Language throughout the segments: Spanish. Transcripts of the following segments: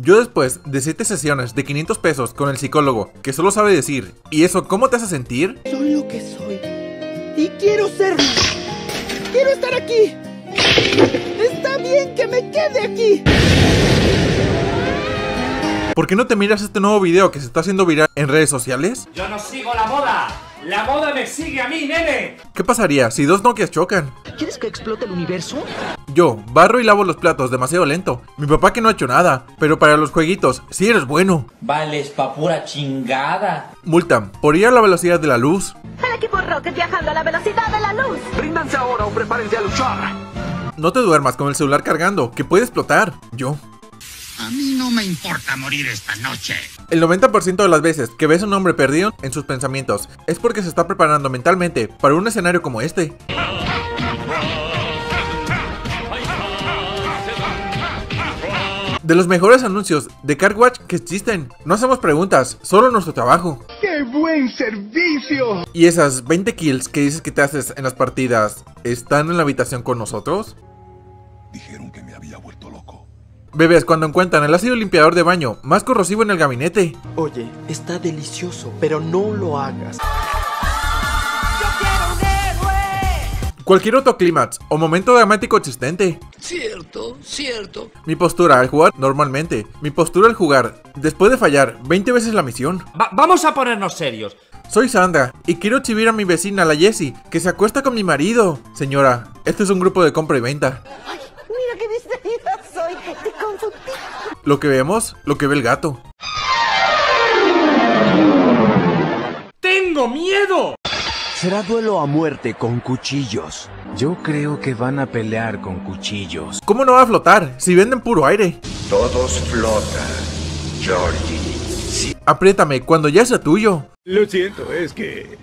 Yo después de 7 sesiones de 500 pesos con el psicólogo que solo sabe decir ¿y eso cómo te hace sentir? Soy lo que soy y quiero ser. Quiero estar aquí. Está bien que me quede aquí. ¿Por qué no te miras este nuevo video que se está haciendo viral en redes sociales? Yo no sigo la moda. La moda me sigue a mí, nene. ¿Qué pasaría si dos Nokias chocan? ¿Quieres que explote el universo? Yo barro y lavo los platos demasiado lento. Mi papá que no ha hecho nada, pero para los jueguitos sí eres bueno. Vales pa' pura chingada. Multan por ir a la velocidad de la luz. El equipo Rocket viajando a la velocidad de la luz. Ríndanse ahora o prepárense a luchar. No te duermas con el celular cargando, que puede explotar. Yo. A mí no me importa morir esta noche. El 90% de las veces que ves a un hombre perdido en sus pensamientos es porque se está preparando mentalmente para un escenario como este. De los mejores anuncios de CarWatch que existen. No hacemos preguntas, solo nuestro trabajo. ¡Qué buen servicio! ¿Y esas 20 kills que dices que te haces en las partidas están en la habitación con nosotros? Dijeron que me había vuelto loco. Bebés, cuando encuentran el ácido limpiador de baño más corrosivo en el gabinete. Oye, está delicioso, pero no lo hagas. ¡Yo quiero un héroe! Cualquier otro clímax o momento dramático existente. Cierto, cierto. Mi postura al jugar normalmente. Mi postura al jugar después de fallar 20 veces la misión. Vamos a ponernos serios. Soy Sandra y quiero exhibir a mi vecina, la Jessie, que se acuesta con mi marido. Señora, este es un grupo de compra y venta. Ay, mira qué distraída soy, te confundí. Lo que vemos, lo que ve el gato. ¡Tengo miedo! Será duelo a muerte con cuchillos. Yo creo que van a pelear con cuchillos. ¿Cómo no va a flotar si venden puro aire? Todos flotan, Georgie. Sí. Apriétame cuando ya sea tuyo. Lo siento, es que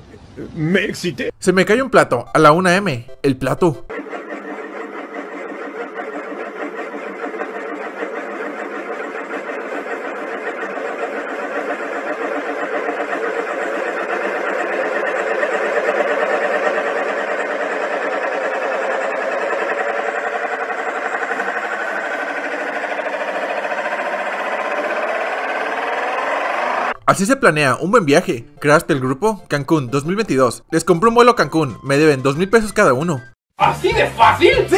me excité. Se me cae un plato a la 1 AM. El plato. Así se planea un buen viaje. Creaste el grupo Cancún 2022. Les compré un vuelo a Cancún. Me deben 2,000 pesos cada uno. ¿Así de fácil? ¡Sí!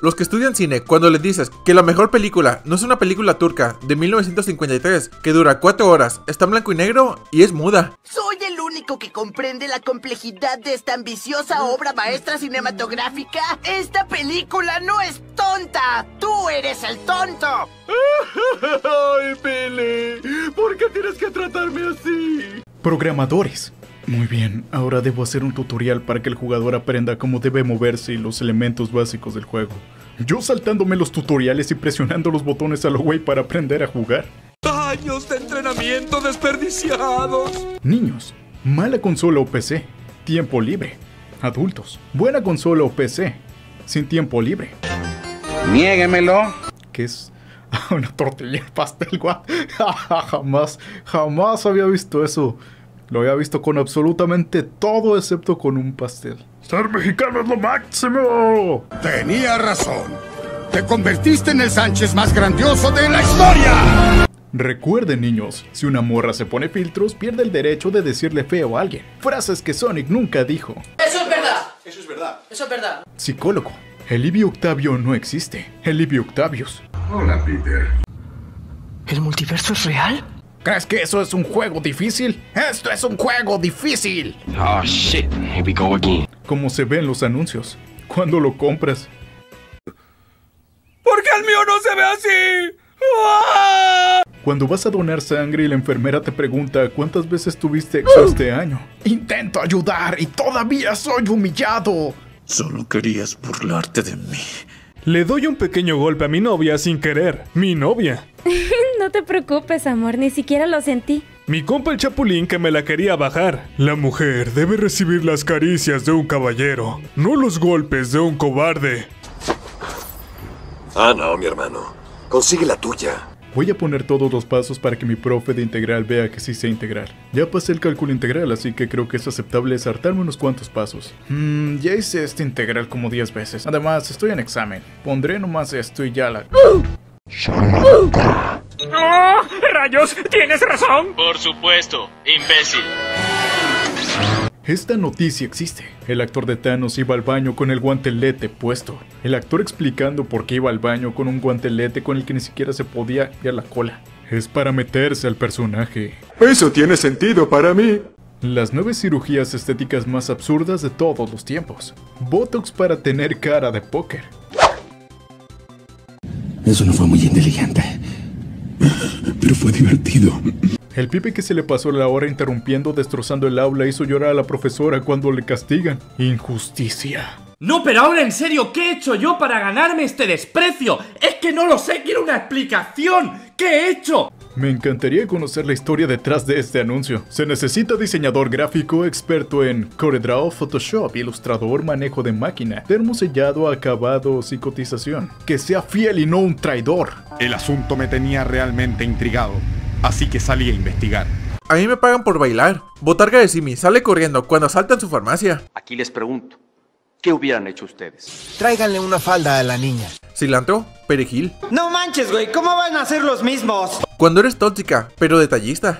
Los que estudian cine, cuando les dices que la mejor película no es una película turca de 1953 que dura 4 horas, está en blanco y negro y es muda. Soy el único que comprende la complejidad de esta ambiciosa obra maestra cinematográfica. Esta película no es tonta. ¡Tú eres el tonto! ¡Ay, Pele! ¿Por qué tienes que tratarme así? Programadores. Muy bien, ahora debo hacer un tutorial para que el jugador aprenda cómo debe moverse y los elementos básicos del juego. Yo saltándome los tutoriales y presionando los botones a lo güey para aprender a jugar. ¡Años de entrenamiento desperdiciados! Niños, mala consola o PC, tiempo libre. Adultos, buena consola o PC, sin tiempo libre. ¡Niéguemelo! ¿Qué es? Una tortilla de pastel, guau. Jamás había visto eso. Lo había visto con absolutamente todo excepto con un pastel. ¡Ser mexicano es lo máximo! Tenía razón. Te convertiste en el Sánchez más grandioso de la historia. Recuerden, niños, si una morra se pone filtros, pierde el derecho de decirle feo a alguien. Frases que Sonic nunca dijo. ¡Eso es verdad! ¡Eso es verdad! ¡Eso es verdad! Psicólogo. El Livio Octavio no existe. El Livio Octavius. Hola, Peter. ¿El multiverso es real? ¿Crees que eso es un juego difícil? ¡Esto es un juego difícil! Oh, shit. Here we go again. Como se ven los anuncios, cuando lo compras. ¿Por qué el mío no se ve así? ¡Uah! Cuando vas a donar sangre y la enfermera te pregunta cuántas veces tuviste sexo este año. Intento ayudar y todavía soy humillado. Solo querías burlarte de mí. Le doy un pequeño golpe a mi novia sin querer. Mi novia. No te preocupes, amor, ni siquiera lo sentí. Mi compa el Chapulín que me la quería bajar. La mujer debe recibir las caricias de un caballero, no los golpes de un cobarde. Ah, no, mi hermano. Consigue la tuya. Voy a poner todos los pasos para que mi profe de integral vea que sí sé integrar. Ya pasé el cálculo integral, así que creo que es aceptable saltarme unos cuantos pasos. Ya hice este integral como 10 veces. Además, estoy en examen. Pondré nomás esto y ya la... ¡Oh! ¡Rayos! ¡Tienes razón! Por supuesto, imbécil. Esta noticia existe. El actor de Thanos iba al baño con el guantelete puesto. El actor explicando por qué iba al baño con un guantelete con el que ni siquiera se podía ir a la cola. Es para meterse al personaje. Eso tiene sentido para mí. Las 9 cirugías estéticas más absurdas de todos los tiempos. Botox para tener cara de póker. Eso no fue muy inteligente, pero fue divertido. El pibe que se le pasó la hora interrumpiendo, destrozando el aula, hizo llorar a la profesora cuando le castigan. Injusticia. No, pero ahora en serio, ¿qué he hecho yo para ganarme este desprecio? Es que no lo sé, quiero una explicación. ¿Qué he hecho? Me encantaría conocer la historia detrás de este anuncio. Se necesita diseñador gráfico, experto en CorelDRAW, Photoshop, ilustrador, manejo de máquina, termosellado, acabados y cotización. Que sea fiel y no un traidor. El asunto me tenía realmente intrigado, así que salí a investigar. A mí me pagan por bailar. Botarga de Simi sale corriendo cuando asaltan su farmacia. Aquí les pregunto, ¿qué hubieran hecho ustedes? Tráiganle una falda a la niña. Cilantro, perejil. No manches, güey, ¿cómo van a ser los mismos? Cuando eres tóxica, pero detallista.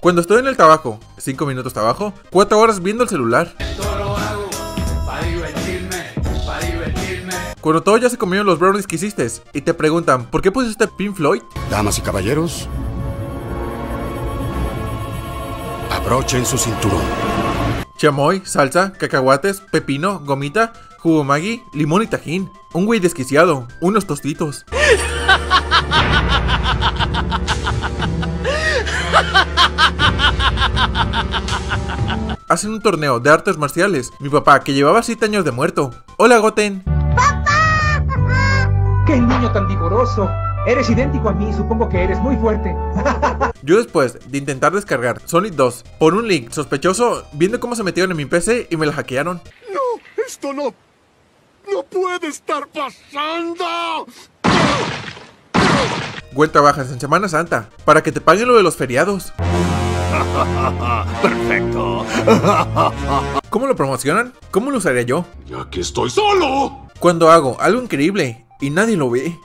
Cuando estoy en el trabajo, 5 minutos trabajo, 4 horas viendo el celular. Cuando todo ya se comieron los brownies que hiciste y te preguntan, ¿por qué pusiste Pink Floyd? Damas y caballeros, abrochen su cinturón. Chamoy, salsa, cacahuates, pepino, gomita, jugo Maggi, limón y tajín. Un güey desquiciado, unos tostitos. Hacen un torneo de artes marciales. Mi papá, que llevaba 7 años de muerto. Hola, Goten. ¡Qué niño tan vigoroso! Eres idéntico a mí, supongo que eres muy fuerte. Yo después de intentar descargar Sonic 2 por un link sospechoso, viendo cómo se metieron en mi PC y me la hackearon. ¡No! ¡Esto no! ¡No puede estar pasando! Güey, trabajas en Semana Santa para que te paguen lo de los feriados. ¡Perfecto! ¿Cómo lo promocionan? ¿Cómo lo usaría yo? ¡Ya que estoy solo! Cuando hago algo increíble y nadie lo ve.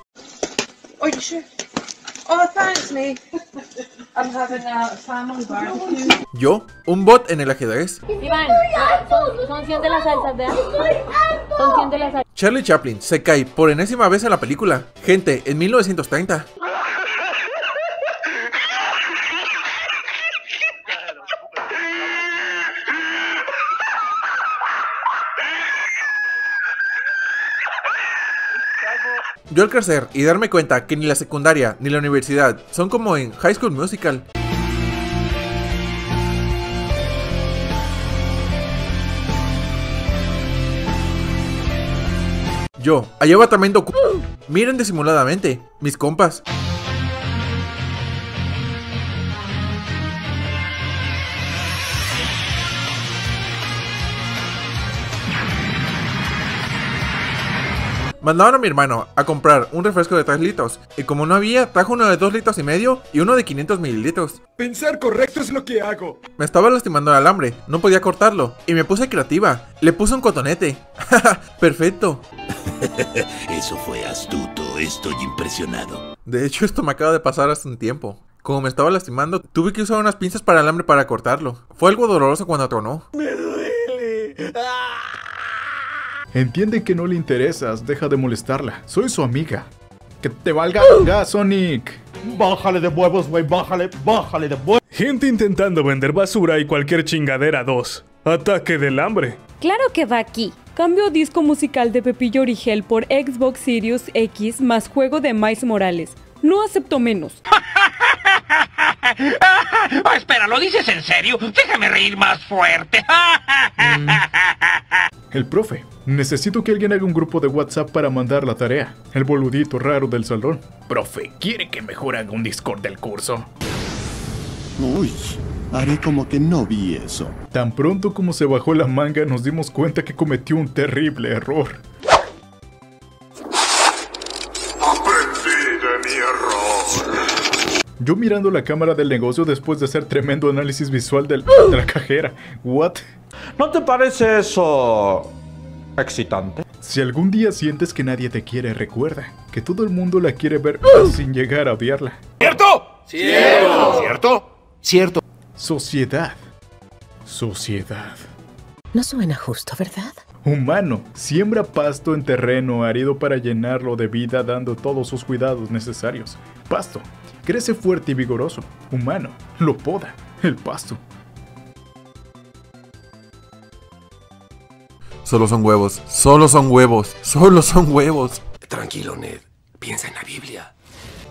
Yo, un bot en el ajedrez. Iván, son 100 de las salsas, ¿verdad? Son 100 de las salsas. Charlie Chaplin se cae por enésima vez en la película. Gente, en 1930. Yo al crecer y darme cuenta que ni la secundaria ni la universidad son como en High School Musical. Yo, allá va tremendo c***. Miren disimuladamente, mis compas. Mandaron a mi hermano a comprar un refresco de 3 litros, y como no había, trajo uno de 2 litros y medio y uno de 500 mililitros. Pensar correcto es lo que hago. Me estaba lastimando el alambre, no podía cortarlo, y me puse creativa. Le puse un cotonete. Perfecto. Eso fue astuto, estoy impresionado. De hecho, esto me acaba de pasar hace un tiempo. Como me estaba lastimando, tuve que usar unas pinzas para alambre para cortarlo. Fue algo doloroso cuando tronó. ¡Me duele! ¡Ah! Entiende que no le interesas, deja de molestarla. Soy su amiga. ¡Que te valga, Sonic! Bájale de huevos, güey, bájale de huevos. Gente intentando vender basura y cualquier chingadera 2. Ataque del hambre. Claro que va aquí. Cambio disco musical de Pepillo Origel por Xbox Series X más juego de Miles Morales. No acepto menos. Oh, espera, ¿lo dices en serio? Déjame reír más fuerte. El profe, necesito que alguien haga un grupo de WhatsApp para mandar la tarea. El boludito raro del salón. Profe, ¿quiere que mejor haga un Discord del curso? Uy, Haré como que no vi eso. Tan pronto como se bajó la manga, nos dimos cuenta que cometió un terrible error. Yo mirando la cámara del negocio después de hacer tremendo análisis visual de la cajera. ¿What? ¿No te parece eso excitante? Si algún día sientes que nadie te quiere, recuerda que todo el mundo la quiere ver sin llegar a verla. ¿Cierto? ¡Cierto! ¿Cierto? Cierto. Sociedad. Sociedad. No suena justo, ¿verdad? Humano, siembra pasto en terreno árido para llenarlo de vida dando todos sus cuidados necesarios. Pasto, crece fuerte y vigoroso. Humano, lo poda, el pasto. Solo son huevos, solo son huevos, solo son huevos. Tranquilo, Ned, piensa en la Biblia.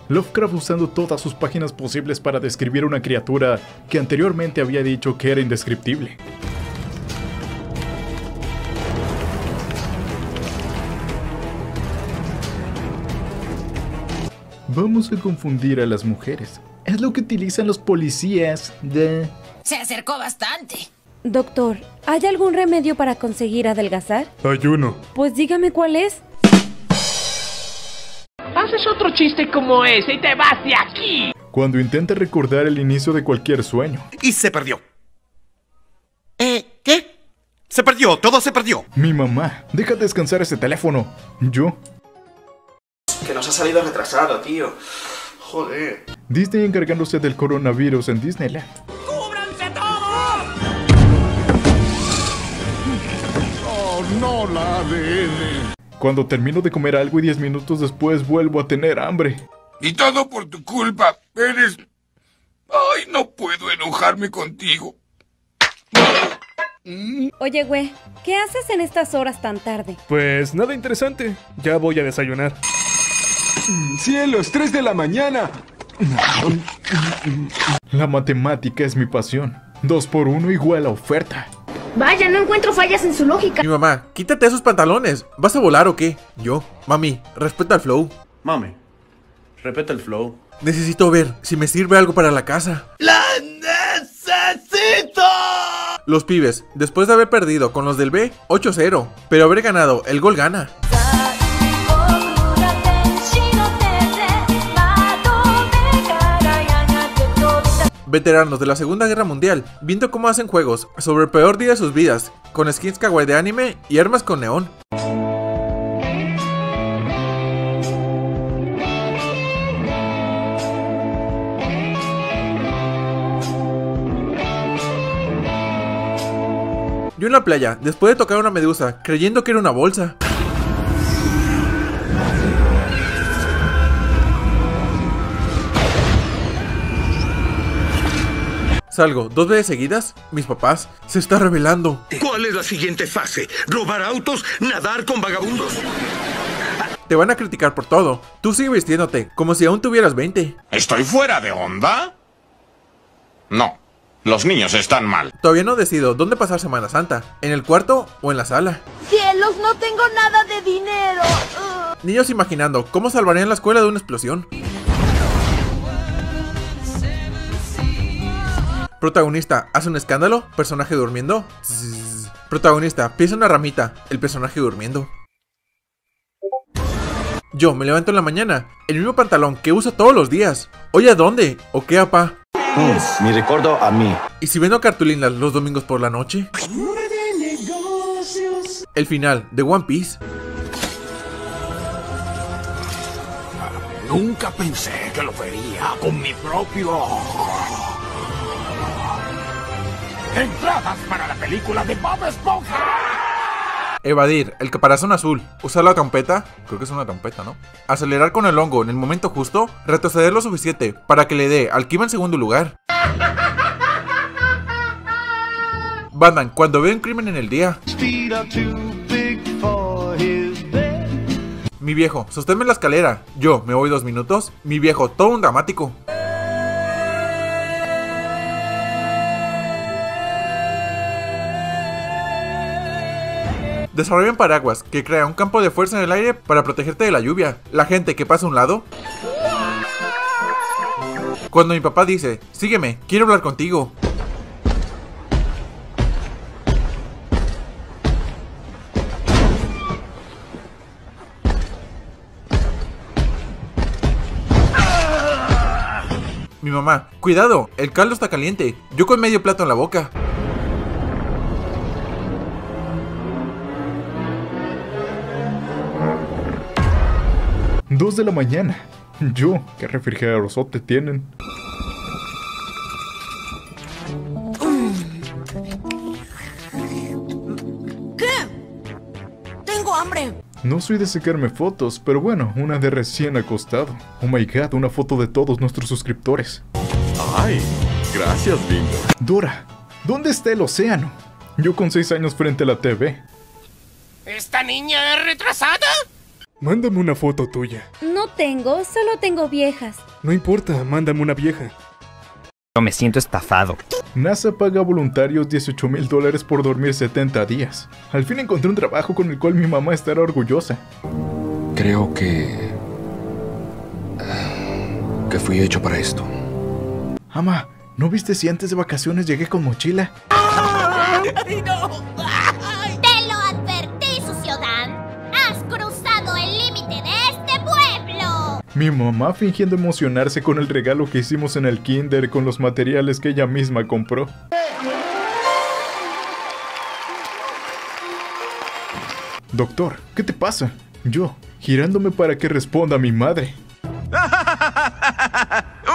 Lovecraft usando todas sus páginas posibles para describir una criatura que anteriormente había dicho que era indescriptible. Vamos a confundir a las mujeres. Es lo que utilizan los policías de... Se acercó bastante. Doctor, ¿hay algún remedio para conseguir adelgazar? Hay uno. Pues dígame cuál es. Haces otro chiste como ese y te vas de aquí. Cuando intenta recordar el inicio de cualquier sueño. Y se perdió. ¿Qué? Se perdió, todo se perdió. Mi mamá, deja descansar ese teléfono. Yo... Que nos ha salido retrasado, tío. Joder. Disney encargándose del coronavirus en Disneyland. ¡Cúbranse todos! ¡Oh, no la ADN! Cuando termino de comer algo y 10 minutos después vuelvo a tener hambre. Y todo por tu culpa. Eres... Ay, no puedo enojarme contigo. Oye, güey, ¿qué haces en estas horas tan tarde? Pues nada interesante. Ya voy a desayunar. ¡Cielos! ¡3 de la mañana! La matemática es mi pasión. 2 por 1 igual a oferta. Vaya, no encuentro fallas en su lógica. Mi mamá, quítate esos pantalones. ¿Vas a volar o qué? Yo, mami, respeta el flow. Mami, respeta el flow. Necesito ver si me sirve algo para la casa. ¡La necesito! Los pibes, después de haber perdido con los del B, 8-0. Pero haber ganado, el gol gana. Veteranos de la Segunda Guerra Mundial, viendo cómo hacen juegos sobre el peor día de sus vidas, con skins kawaii de anime y armas con neón. Yo en la playa, después de tocar una medusa, creyendo que era una bolsa. Salgo 2 veces seguidas, mis papás se está revelando. ¿Cuál es la siguiente fase? ¿Robar autos? ¿Nadar con vagabundos? Te van a criticar por todo. Tú sigue vistiéndote, como si aún tuvieras 20. ¿Estoy fuera de onda? No, los niños están mal. Todavía no decido dónde pasar Semana Santa, en el cuarto o en la sala. ¡Cielos, no tengo nada de dinero! Niños imaginando cómo salvarían la escuela de una explosión. Protagonista hace un escándalo, personaje durmiendo. Zzz. Protagonista pisa una ramita, el personaje durmiendo. Yo me levanto en la mañana, el mismo pantalón que uso todos los días. ¿Oye, a dónde? ¿O qué, apá? Ni recuerdo a mí. ¿Y si vendo cartulinas los domingos por la noche? El final de One Piece. Nunca pensé que lo vería con mi propio ojo. ¡Entradas para la película de Bob Esponja! Evadir, el caparazón azul, usar la trompeta, creo que es una trompeta, ¿no? Acelerar con el hongo en el momento justo, retroceder lo suficiente para que le dé al que iba en segundo lugar. Batman, cuando ve un crimen en el día. Mi viejo, sosténme la escalera. Yo, me voy 2 minutos. Mi viejo, todo un dramático. Desarrollan paraguas que crea un campo de fuerza en el aire para protegerte de la lluvia. La gente que pasa a un lado. Cuando mi papá dice, sígueme, quiero hablar contigo. mamá: cuidado, el caldo está caliente. Yo con medio plato en la boca. Dos de la mañana. Yo, ¿qué refrigeradorzote tienen? No soy de sacarme fotos, pero bueno, una de recién acostado. Oh my god, una foto de todos nuestros suscriptores. Ay, gracias, Bingo. Dora, ¿dónde está el océano? Yo con 6 años frente a la TV. ¿Esta niña es retrasada? Mándame una foto tuya. No tengo, solo tengo viejas. No importa, mándame una vieja. Yo me siento estafado. NASA paga a voluntarios $18,000 por dormir 70 días. Al fin encontré un trabajo con el cual mi mamá estará orgullosa. Creo que fui hecho para esto. Ama, ¿no viste si antes de vacaciones llegué con mochila? ¡Ay, no! ¡Ay! ¡Te lo advertí, sucio Dan! ¡Has cruzado el límite de este pueblo! Mi mamá fingiendo emocionarse con el regalo que hicimos en el kinder con los materiales que ella misma compró. Doctor, ¿qué te pasa? Yo, girándome para que responda mi madre.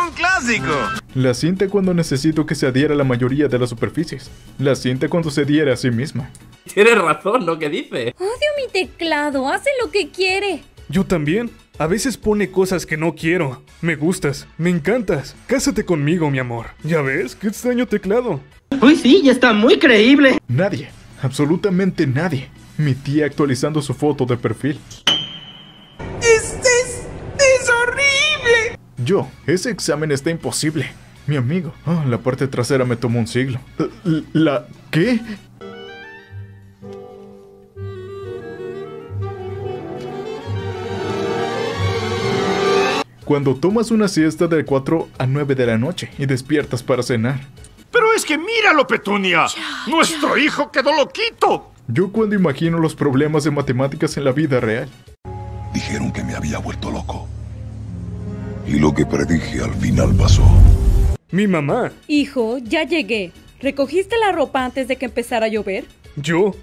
¡Un clásico! La cinta cuando necesito que se adhiera a la mayoría de las superficies. La cinta cuando se adhiera a sí misma. Tienes razón lo que dice. Odio mi teclado, hace lo que quiere. Yo también. A veces pone cosas que no quiero. Me gustas, me encantas. Cásate conmigo, mi amor. ¿Ya ves? ¡Qué extraño teclado! ¡Uy, sí! ¡Ya está muy creíble! Nadie, absolutamente nadie. Mi tía actualizando su foto de perfil. ¡Es horrible! Yo, ese examen está imposible. Mi amigo, la parte trasera me tomó un siglo. ¿Qué? Cuando tomas una siesta de 4 a 9 de la noche y despiertas para cenar. ¡Pero es que míralo, Petunia! ¡Nuestro hijo quedó loquito! Yo cuando imagino los problemas de matemáticas en la vida real. Dijeron que me había vuelto loco. Y lo que predije al final pasó. Mi mamá. Hijo, ya llegué. ¿Recogiste la ropa antes de que empezara a llover? Yo.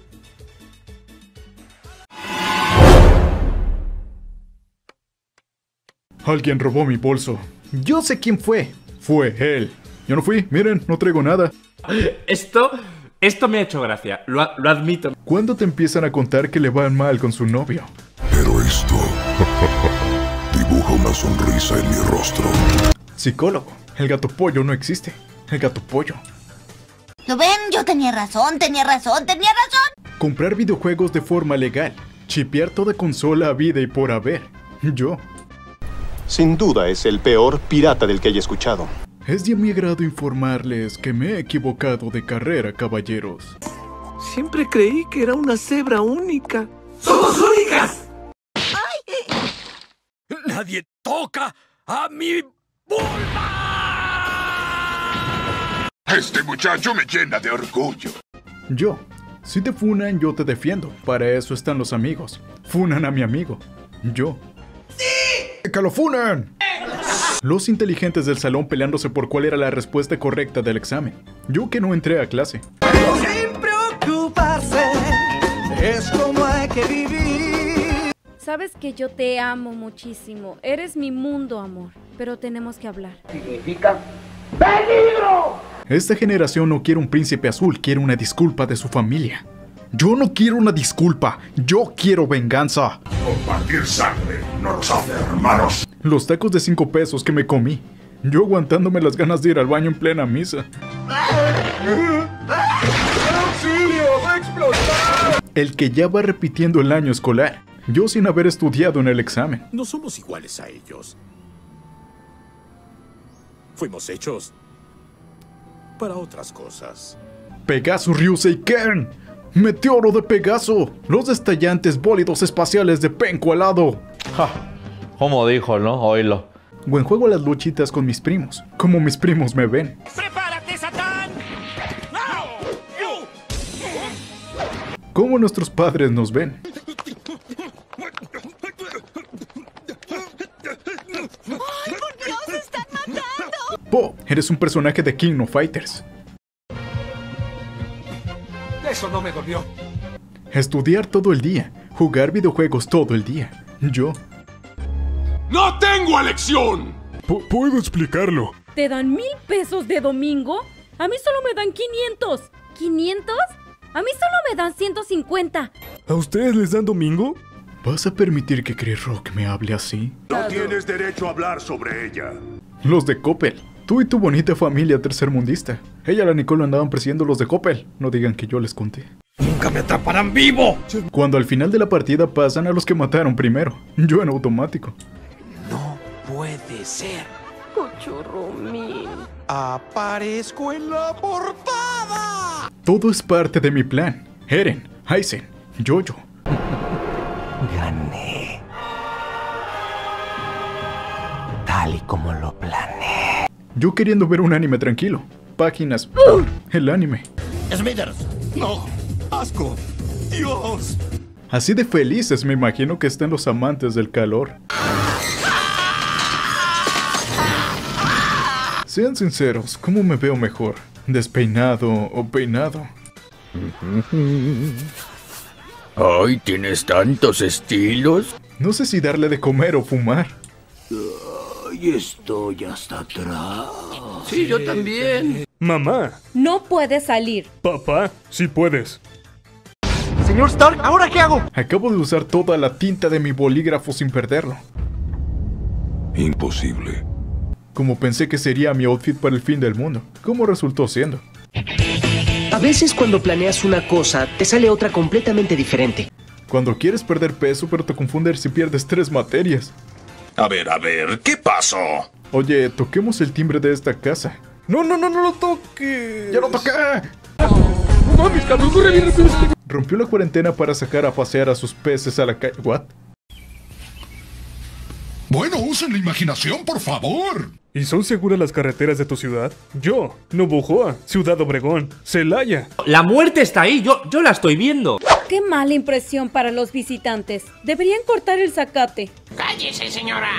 Alguien robó mi bolso. Yo sé quién fue. Fue él. Yo no fui, miren, no traigo nada. Esto me ha hecho gracia, lo admito. ¿Cuándo te empiezan a contar que le van mal con su novio? Pero esto dibuja una sonrisa en mi rostro. Psicólogo, el gato pollo no existe. El gato pollo. ¿Lo ven? Yo tenía razón, tenía razón, tenía razón. Comprar videojuegos de forma legal. Chipear toda consola a vida y por haber. Yo. Sin duda es el peor pirata del que haya escuchado. Es de mi agrado informarles que me he equivocado de carrera, caballeros. Siempre creí que era una cebra única. ¡Somos únicas! ¡Ay! ¡Nadie toca a mi vulva! Este muchacho me llena de orgullo. Yo, si te funan, yo te defiendo. Para eso están los amigos. Funan a mi amigo. Yo. ¡Sí! ¡Que lo funan! Los inteligentes del salón peleándose por cuál era la respuesta correcta del examen. Yo que no entré a clase. Sin preocuparse, es como hay que vivir. Sabes que yo te amo muchísimo. Eres mi mundo, amor. Pero tenemos que hablar. ¿Significa peligro? Esta generación no quiere un príncipe azul, quiere una disculpa de su familia. Yo no quiero una disculpa, yo quiero venganza. Compartir sangre nos hace hermanos. Los tacos de 5 pesos que me comí. Yo aguantándome las ganas de ir al baño en plena misa. ¡Auxilio! ¡Va a explotar! El que ya va repitiendo el año escolar. Yo sin haber estudiado en el examen. No somos iguales a ellos. Fuimos hechos para otras cosas. Pegasus, Ryusei, Ken. Meteoro de Pegaso, los destellantes bólidos espaciales de Penco helado. Ja, como dijo, ¿no? Oílo. Buen juego a las luchitas con mis primos, como mis primos me ven. ¡Prepárate, Satán! ¡No! Como nuestros padres nos ven. ¡Ay, por Dios, están matando! Pop, eres un personaje de King of Fighters. Eso no me dolió. Estudiar todo el día, jugar videojuegos todo el día. Yo... ¡No tengo elección! Puedo explicarlo. ¿Te dan 1000 pesos de domingo? A mí solo me dan 500. ¿500? A mí solo me dan 150. ¿A ustedes les dan domingo? ¿Vas a permitir que Chris Rock me hable así? No tienes derecho a hablar sobre ella. Los de Coppel. Tú y tu bonita familia tercermundista. Ella y la Nicole andaban persiguiendo los de Coppel. No digan que yo les conté. ¡Nunca me atraparán vivo! Cuando al final de la partida pasan a los que mataron primero. Yo en automático. No puede ser. Cochorromín. ¡Aparezco en la portada! Todo es parte de mi plan. Eren, Aizen, Jojo. Gané. Tal y como lo planeé. Yo queriendo ver un anime tranquilo. Páginas por el anime. Smithers. No. Asco. Dios. Así de felices me imagino que están los amantes del calor. Sean sinceros, ¿cómo me veo mejor? ¿Despeinado o peinado? ¡Ay, tienes tantos estilos! No sé si darle de comer o fumar. ¡Ay, estoy hasta atrás! Sí, yo también. Mamá. No puedes salir. Papá, sí puedes. Señor Stark, ¿ahora qué hago? Acabo de usar toda la tinta de mi bolígrafo sin perderlo. Imposible. Como pensé que sería mi outfit para el fin del mundo. ¿Cómo resultó siendo? A veces cuando planeas una cosa, te sale otra completamente diferente. Cuando quieres perder peso, pero te confundes si pierdes 3 materias. A ver, ¿qué pasó? Oye, toquemos el timbre de esta casa. ¡No, no, no, no lo toques! ¡Ya lo toqué! Rompió la cuarentena para sacar a pasear a sus peces a la calle. ¿What? Bueno, usen la imaginación, por favor. ¿Y son seguras las carreteras de tu ciudad? Yo, Navojoa, Ciudad Obregón, Celaya. La muerte está ahí, yo la estoy viendo. Qué mala impresión para los visitantes. Deberían cortar el zacate. ¡Cállese, señora!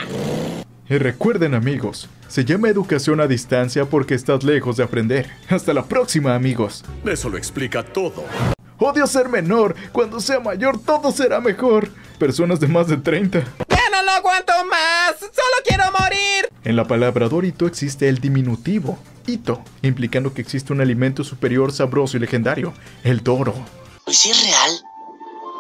Y recuerden, amigos, se llama educación a distancia porque estás lejos de aprender. Hasta la próxima, amigos. Eso lo explica todo. Odio ser menor. Cuando sea mayor, todo será mejor. Personas de más de 30. ¡No lo aguanto más! ¡Solo quiero morir! En la palabra Dorito existe el diminutivo, Ito, implicando que existe un alimento superior, sabroso y legendario, el Doro. ¿Y si es real?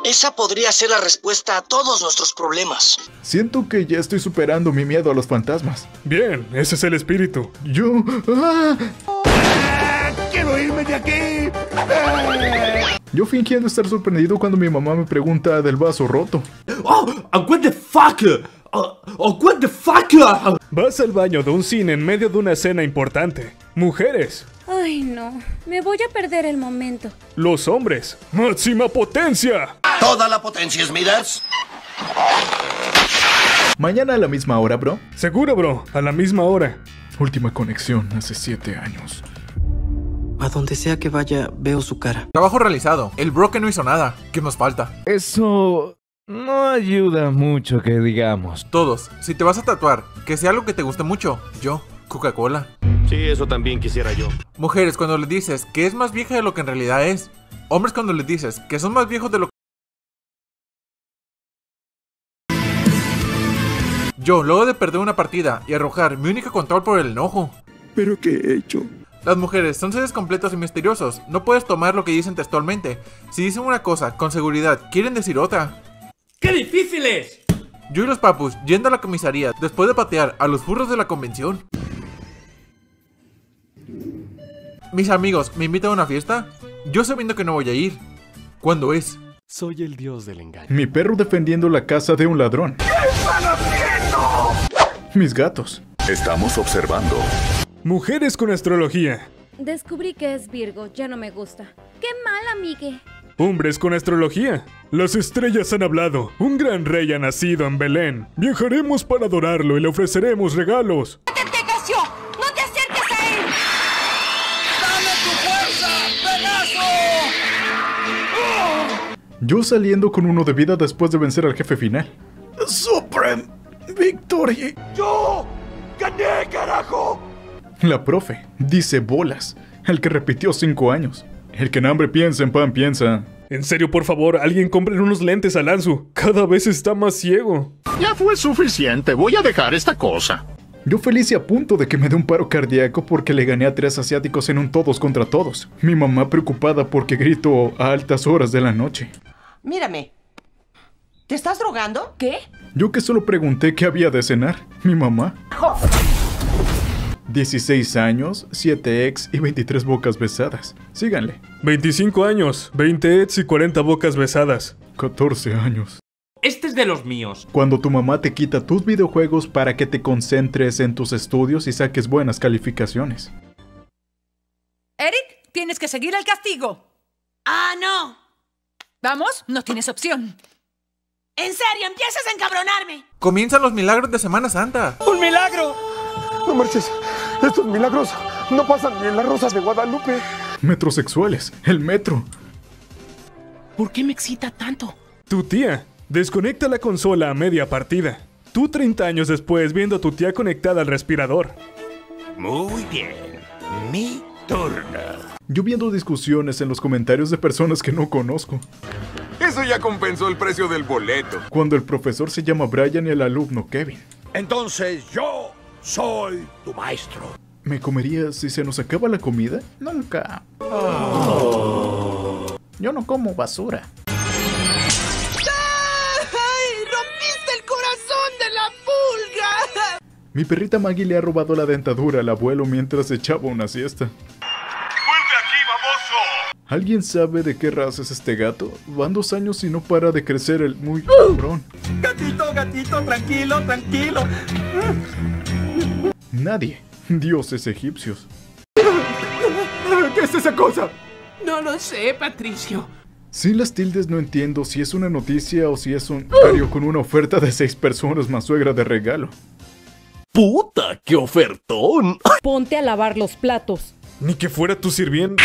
Esa podría ser la respuesta a todos nuestros problemas. Siento que ya estoy superando mi miedo a los fantasmas. Bien, ese es el espíritu. Yo... ¡Ah! ¡Ah! ¡Quiero irme de aquí! ¡Ah! Yo fingiendo estar sorprendido cuando mi mamá me pregunta del vaso roto. ¡Oh! ¡What the fuck! ¡Oh! ¡What the fuck! Vas al baño de un cine en medio de una escena importante. ¡Mujeres! Ay, no. Me voy a perder el momento. ¡Los hombres! ¡Máxima potencia! ¡Toda la potencia, Smithers! ¿Mañana a la misma hora, bro? Seguro, bro. A la misma hora. Última conexión hace 7 años. A donde sea que vaya, veo su cara. Trabajo realizado. El bro que no hizo nada. ¿Qué nos falta? Eso... no ayuda mucho que digamos. Todos, si te vas a tatuar, que sea algo que te guste mucho. Yo, Coca-Cola. Sí, eso también quisiera yo. Mujeres, cuando les dices que es más vieja de lo que en realidad es. Hombres, cuando les dices que son más viejos de lo que... Yo, luego de perder una partida y arrojar mi único control por el enojo. ¿Pero qué he hecho? Las mujeres son seres completos y misteriosos. No puedes tomar lo que dicen textualmente. Si dicen una cosa, con seguridad, quieren decir otra. ¡Qué difícil es! Yo y los papus, yendo a la comisaría, después de patear a los furros de la convención. Mis amigos, ¿me invitan a una fiesta? Yo sabiendo que no voy a ir. ¿Cuándo es? Soy el dios del engaño. Mi perro defendiendo la casa de un ladrón. ¿Qué están haciendo? Mis gatos. Estamos observando. Mujeres con astrología. Descubrí que es Virgo, ya no me gusta. ¡Qué mal, amigue! Hombres con astrología. Las estrellas han hablado. Un gran rey ha nacido en Belén. Viajaremos para adorarlo y le ofreceremos regalos. ¡Vete, Casio! ¡No te acerques a él! ¡Dame tu fuerza, pedazo! ¡Oh! Yo saliendo con uno de vida después de vencer al jefe final. ¡Supreme Victory! ¡Yo gané, carajo! La profe dice bolas. El que repitió 5 años. El que en hambre piensa, en pan piensa. En serio, por favor, alguien compren unos lentes al Anzu. Cada vez está más ciego. Ya fue suficiente, voy a dejar esta cosa. Yo feliz y a punto de que me dé un paro cardíaco porque le gané a 3 asiáticos en un todos contra todos. Mi mamá preocupada porque grito a altas horas de la noche. Mírame. ¿Te estás drogando? ¿Qué? Yo que solo pregunté qué había de cenar. Mi mamá. 16 años, 7 ex y 23 bocas besadas. Síganle. 25 años, 20 ex y 40 bocas besadas. 14 años. Este es de los míos. Cuando tu mamá te quita tus videojuegos para que te concentres en tus estudios y saques buenas calificaciones. Eric, tienes que seguir el castigo. ¡Ah, no! Vamos, no tienes opción. ¡En serio, empiezas a encabronarme! Comienzan los milagros de Semana Santa. ¡Un milagro! No marches, estos milagros no pasan ni en las Rosas de Guadalupe. Metrosexuales, el metro. ¿Por qué me excita tanto? Tu tía. Desconecta la consola a media partida. Tú 30 años después viendo a tu tía conectada al respirador. Muy bien, mi turno. Yo viendo discusiones en los comentarios de personas que no conozco. Eso ya compensó el precio del boleto. Cuando el profesor se llama Brian y el alumno Kevin. Entonces yo soy tu maestro. ¿Me comerías si se nos acaba la comida? Nunca. Oh. Yo no como basura. Mi perrita Maggie le ha robado la dentadura al abuelo mientras echaba una siesta. ¡Vuelve aquí, baboso! ¿Alguien sabe de qué raza es este gato? Van 2 años y no para de crecer el muy cabrón. ¡Gatito, gatito, tranquilo, tranquilo! Nadie. Dioses egipcios. ¿Qué es esa cosa? No lo sé, Patricio. Sin las tildes no entiendo si es una noticia o si es un diario con una oferta de 6 personas más suegra de regalo. ¡Puta, qué ofertón! Ponte a lavar los platos. Ni que fuera tu sirviente.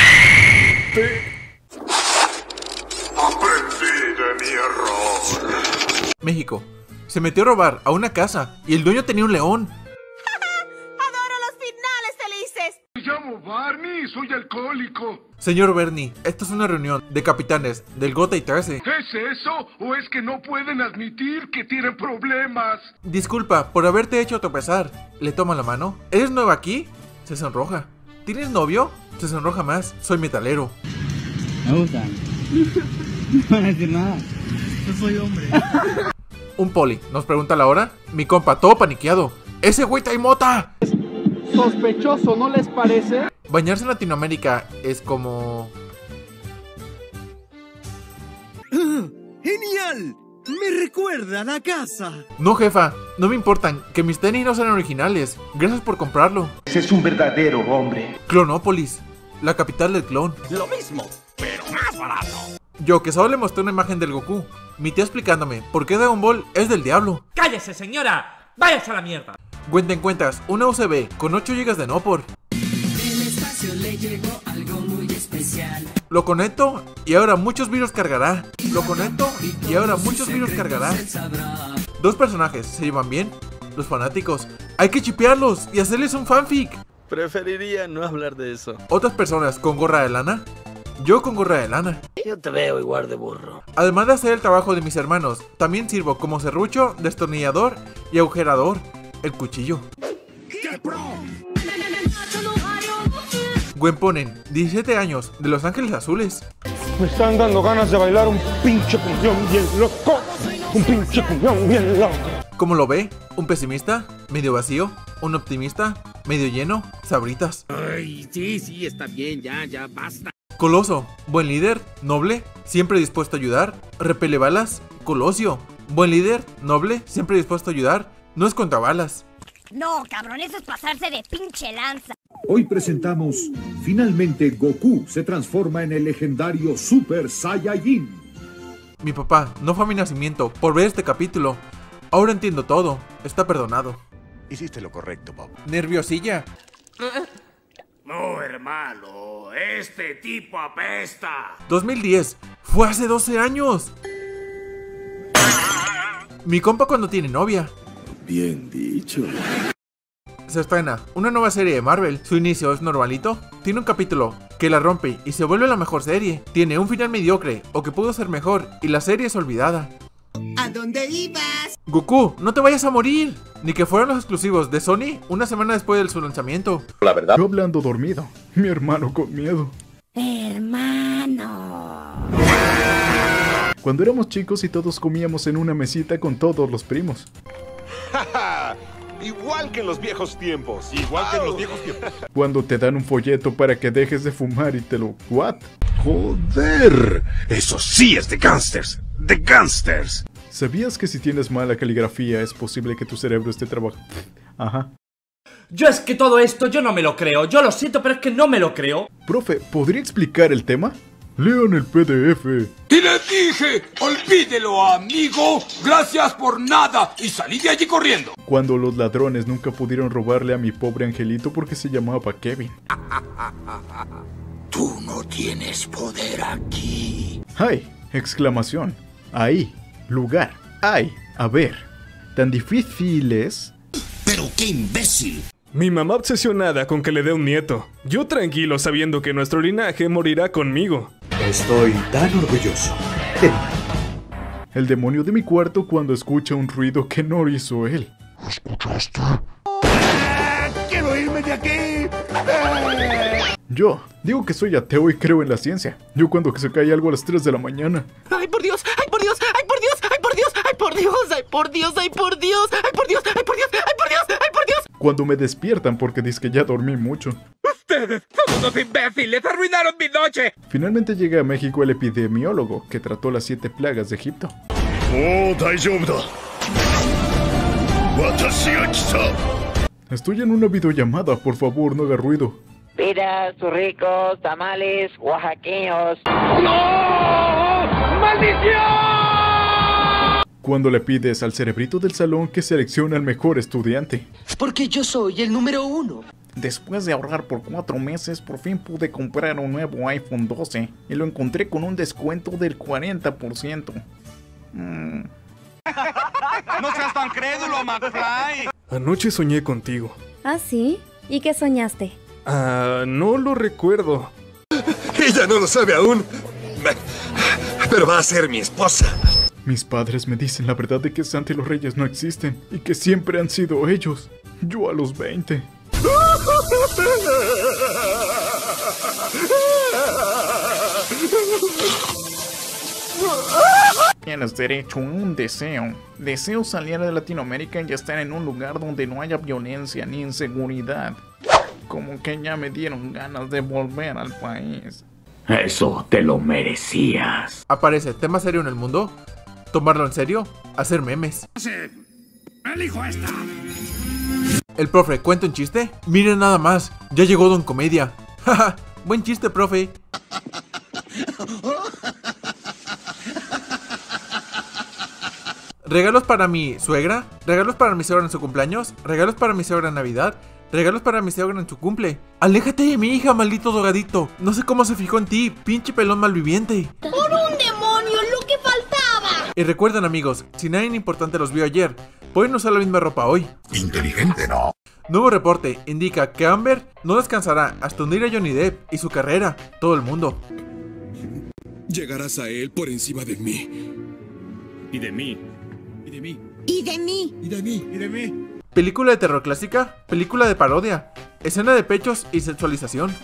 Aprendí de mi error. México. Se metió a robar a una casa y el dueño tenía un león. ¡Adoro los finales felices! Me llamo Barney y soy alcohólico. Señor Bernie, esta es una reunión de capitanes del Gota y Trece. ¿Es eso? ¿O es que no pueden admitir que tienen problemas? Disculpa por haberte hecho tropezar. Le toma la mano. ¿Eres nueva aquí? Se sonroja. ¿Tienes novio? Se sonroja más. Soy metalero. Me gustan. No van a decir nada. Yo soy hombre. Un poli nos pregunta la hora. Mi compa, todo paniqueado. ¡Ese güey trae mota! Sospechoso, ¿no les parece? Bañarse en Latinoamérica es como... ¡Genial! ¡Me recuerda a la casa! No, jefa, no me importan, que mis tenis no sean originales. Gracias por comprarlo. Ese es un verdadero hombre. Clonópolis, la capital del clon. Lo mismo, pero más barato. Yo que solo le mostré una imagen del Goku. Mi tía explicándome por qué Dragon Ball es del diablo. ¡Cállese, señora! ¡Váyase a la mierda! Te encuentras una USB con 8 GB de NoPor. Le llegó algo muy especial. Lo conecto y ahora muchos virus cargará. Lo conecto y ahora muchos virus cargará. 2 personajes, ¿se llevan bien? Los fanáticos. Hay que chipearlos y hacerles un fanfic. Preferiría no hablar de eso. Otras personas con gorra de lana. Yo con gorra de lana. Yo te veo igual de burro. Además de hacer el trabajo de mis hermanos, también sirvo como serrucho, destornillador y agujerador. El cuchillo. ¡Qué pro! Gwen Ponen, 17 años, de Los Ángeles Azules. Me están dando ganas de bailar un pinche cumbión bien loco. Un pinche cumbión bien loco. ¿Cómo lo ve? ¿Un pesimista? ¿Medio vacío? ¿Un optimista? ¿Medio lleno? ¿Sabritas? Ay, sí, sí, está bien, ya, ya, basta. Coloso, buen líder, noble, siempre dispuesto a ayudar. Repele balas, Colosio. Buen líder, noble, siempre dispuesto a ayudar. No es contra balas. No, cabrón, eso es pasarse de pinche lanza. Hoy presentamos, finalmente Goku se transforma en el legendario Super Saiyajin. Mi papá no fue a mi nacimiento por ver este capítulo. Ahora entiendo todo, está perdonado. Hiciste lo correcto, papá. ¿Nerviosilla? No, hermano, este tipo apesta. 2010, fue hace 12 años. Mi compa cuando tiene novia. Bien dicho. se estrena una nueva serie de Marvel. Su inicio es normalito, tiene un capítulo que la rompe y se vuelve la mejor serie, tiene un final mediocre o que pudo ser mejor y la serie es olvidada. ¿A dónde ibas? Goku, no te vayas a morir. Ni que fueran los exclusivos de Sony una semana después de su lanzamiento. La verdad, yo hablando dormido, mi hermano con miedo. Hermano. Cuando éramos chicos y todos comíamos en una mesita con todos los primos. Igual que en los viejos tiempos. Igual que en los viejos tiempos. Cuando te dan un folleto para que dejes de fumar y te lo... ¿What? Joder, eso sí es de gángsters. De gángsters. ¿Sabías que si tienes mala caligrafía es posible que tu cerebro esté trabajando? Ajá. Yo es que todo esto yo no me lo creo. Yo lo siento, pero es que no me lo creo. Profe, ¿podría explicar el tema? Lean el PDF. ¡Te les dije! ¡Olvídelo, amigo! ¡Gracias por nada! Y salí de allí corriendo. Cuando los ladrones nunca pudieron robarle a mi pobre angelito porque se llamaba Kevin. Tú no tienes poder aquí. ¡Ay! Exclamación. Ahí. Lugar. Ay, a ver. ¿Tan difícil es? ¡Pero qué imbécil! Mi mamá obsesionada con que le dé un nieto. Yo tranquilo sabiendo que nuestro linaje morirá conmigo. Estoy tan orgulloso. El demonio de mi cuarto cuando escucha un ruido que no hizo él. ¿Escuchaste? ¡Quiero irme de aquí! Yo digo que soy ateo y creo en la ciencia. Yo cuando que se cae algo a las 3 de la mañana. ¡Ay, por Dios! ¡Ay, por Dios! ¡Ay, por Dios! ¡Ay, por Dios! ¡Ay, por Dios! ¡Ay, por Dios! ¡Ay, por Dios! ¡Ay, por Dios! ¡Ay, por Dios! ¡Ay, por Dios! ¡Ay, por Dios! Cuando me despiertan porque dice que ya dormí mucho. ¡Ustedes son unos imbéciles! ¡Arruinaron mi noche! Finalmente llega a México el epidemiólogo que trató las 7 plagas de Egipto. ¡Oh, daijoubu da! ¡Watashi ga kita! Estoy en una videollamada, por favor, no haga ruido. Pidas, ricos, tamales, oaxaqueños. ¡No! ¡Maldición! Cuando le pides al cerebrito del salón que selecciona al mejor estudiante. Porque yo soy el número 1. Después de ahorrar por 4 meses, por fin pude comprar un nuevo iPhone 12. Y lo encontré con un descuento del 40%. ¡No seas tan crédulo, McFly! Anoche soñé contigo. ¿Ah, sí? ¿Y qué soñaste? No lo recuerdo. Ella no lo sabe aún, pero va a ser mi esposa. Mis padres me dicen la verdad de que Santa y los Reyes no existen y que siempre han sido ellos. Yo a los 20. Tienes derecho a un deseo. Deseo salir de Latinoamérica y estar en un lugar donde no haya violencia ni inseguridad. Como que ya me dieron ganas de volver al país. Eso te lo merecías. Aparece tema serio en el mundo. Tomarlo en serio. Hacer memes. Sí, elijo esta. El profe cuenta un chiste. Miren nada más. Ya llegó Don Comedia. Jaja. Buen chiste, profe. Regalos para mi suegra. Regalos para mi suegra en su cumpleaños. Regalos para mi suegra en Navidad. Regalos para mi suegra en su cumple. ¡Aléjate de mi hija, maldito drogadicto! No sé cómo se fijó en ti, pinche pelón malviviente. ¡Por un demonio, lo que faltaba! Y recuerden, amigos, si nadie importante los vio ayer, pueden usar la misma ropa hoy. Inteligente, ¿no? Nuevo reporte indica que Amber no descansará hasta hundir a Johnny Depp y su carrera. Todo el mundo. Llegarás a él por encima de mí. Y de mí. Y de mí. Y de mí. Y de mí. Y de mí. Película de terror clásica, película de parodia, escena de pechos y sexualización.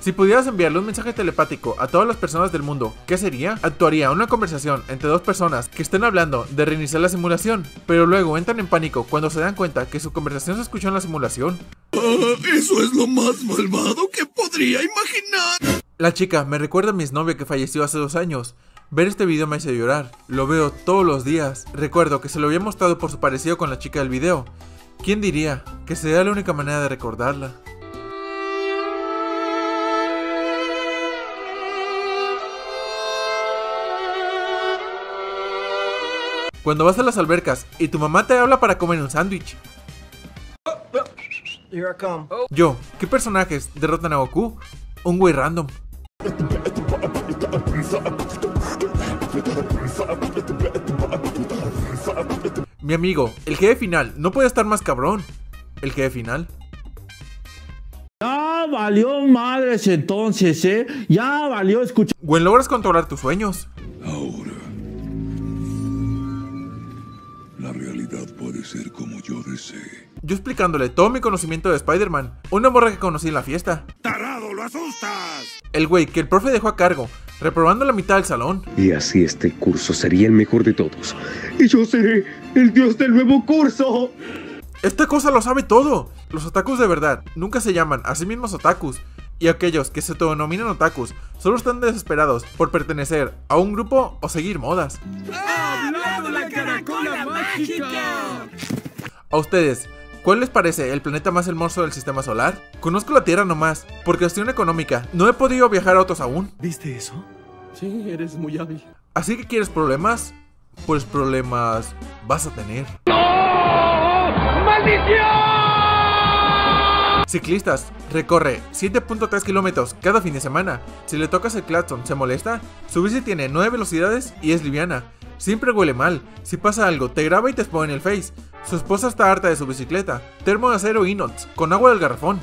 Si pudieras enviarle un mensaje telepático a todas las personas del mundo, ¿qué sería? Actuaría una conversación entre dos personas que estén hablando de reiniciar la simulación, pero luego entran en pánico cuando se dan cuenta que su conversación se escuchó en la simulación. Eso es lo más malvado que podría imaginar. La chica me recuerda a mi exnovia que falleció hace 2 años. Ver este video me hace llorar, lo veo todos los días. Recuerdo que se lo había mostrado por su parecido con la chica del video. ¿Quién diría que sería la única manera de recordarla? Cuando vas a las albercas y tu mamá te habla para comer un sándwich. Yo, ¿qué personajes derrotan a Goku? Un güey random. Mi amigo, el jefe final no puede estar más cabrón. el jefe final. Ya valió madres entonces, ¿eh? Ya valió escuchar. Güey, logras controlar tus sueños. Ahora, la realidad puede ser como yo desee. Yo explicándole todo mi conocimiento de Spider-Man. Una morra que conocí en la fiesta. ¡Tarado, lo asustas! El güey que el profe dejó a cargo, reprobando la mitad del salón. Y así este curso sería el mejor de todos. Y yo seré el dios del nuevo curso. Esta cosa lo sabe todo. Los otakus de verdad nunca se llaman a sí mismos otakus, y aquellos que se autodenominan otakus solo están desesperados por pertenecer a un grupo o seguir modas. ¡Ha hablado la caracola mágica! A ustedes, ¿cuál les parece el planeta más hermoso del sistema solar? Conozco la Tierra nomás. Por cuestión económica, no he podido viajar a otros aún. ¿Viste eso? Sí, eres muy hábil. Así que ¿quieres problemas? Pues problemas vas a tener. ¡No! ¡Maldición! Ciclistas, recorre 7.3 kilómetros cada fin de semana. Si le tocas el claxon, ¿se molesta? Su bici tiene 9 velocidades y es liviana. Siempre huele mal. Si pasa algo, te graba y te expone en el Face. Su esposa está harta de su bicicleta. Termo de acero inox, con agua del garrafón.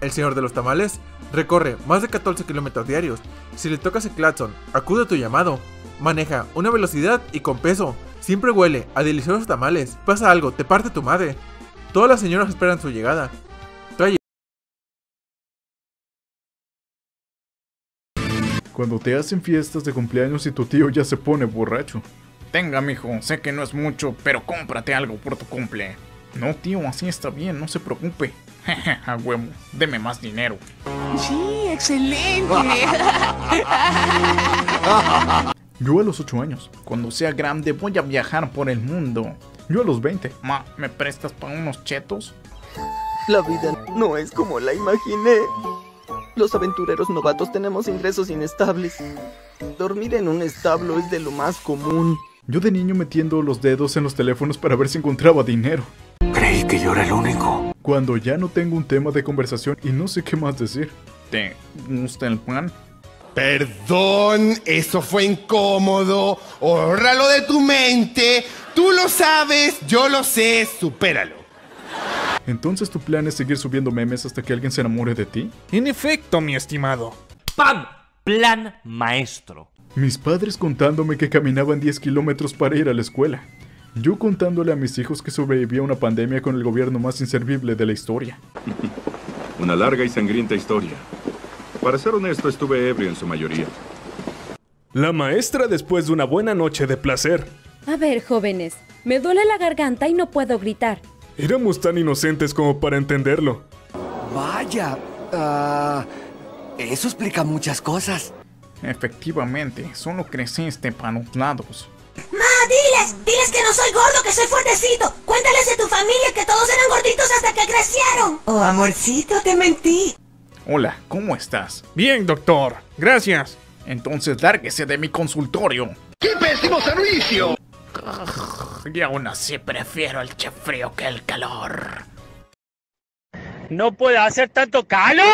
El señor de los tamales recorre más de 14 kilómetros diarios. Si le tocas el claxon, acude a tu llamado. Maneja una velocidad y con peso. Siempre huele a deliciosos tamales. Pasa algo, te parte tu madre. Todas las señoras esperan su llegada. Trae. Cuando te hacen fiestas de cumpleaños y tu tío ya se pone borracho. Tenga, mijo, sé que no es mucho, pero cómprate algo por tu cumple. No, tío, así está bien, no se preocupe. Jeje, a huevo, deme más dinero. Sí, excelente. Yo a los 8 años, cuando sea grande voy a viajar por el mundo. Yo a los 20. Ma, ¿me prestas para unos chetos? La vida no es como la imaginé. Los aventureros novatos tenemos ingresos inestables. Dormir en un establo es de lo más común. Yo de niño metiendo los dedos en los teléfonos para ver si encontraba dinero. Creí que yo era el único. Cuando ya no tengo un tema de conversación y no sé qué más decir. ¿Te gusta el pan? Perdón, eso fue incómodo. Órralo de tu mente. Tú lo sabes, yo lo sé, supéralo. Entonces tu plan es seguir subiendo memes hasta que alguien se enamore de ti. En efecto, mi estimado. ¡Pam! Plan maestro. Mis padres contándome que caminaban 10 kilómetros para ir a la escuela. Yo contándole a mis hijos que sobreviví a una pandemia con el gobierno más inservible de la historia. Una larga y sangrienta historia. Para ser honesto, estuve ebrio en su mayoría. La maestra después de una buena noche de placer. A ver, jóvenes, me duele la garganta y no puedo gritar. Éramos tan inocentes como para entenderlo. Vaya, eso explica muchas cosas. Efectivamente, solo creciste para los lados. ¡Ma, diles que no soy gordo, que soy fuertecito! ¡Cuéntales de tu familia que todos eran gorditos hasta que crecieron! ¡Oh, amorcito, te mentí! Hola, ¿cómo estás? Bien, doctor, gracias. Entonces lárguese de mi consultorio. ¡Qué pésimo servicio! Y aún así prefiero el chefrío que el calor. ¡No puede hacer tanto calor!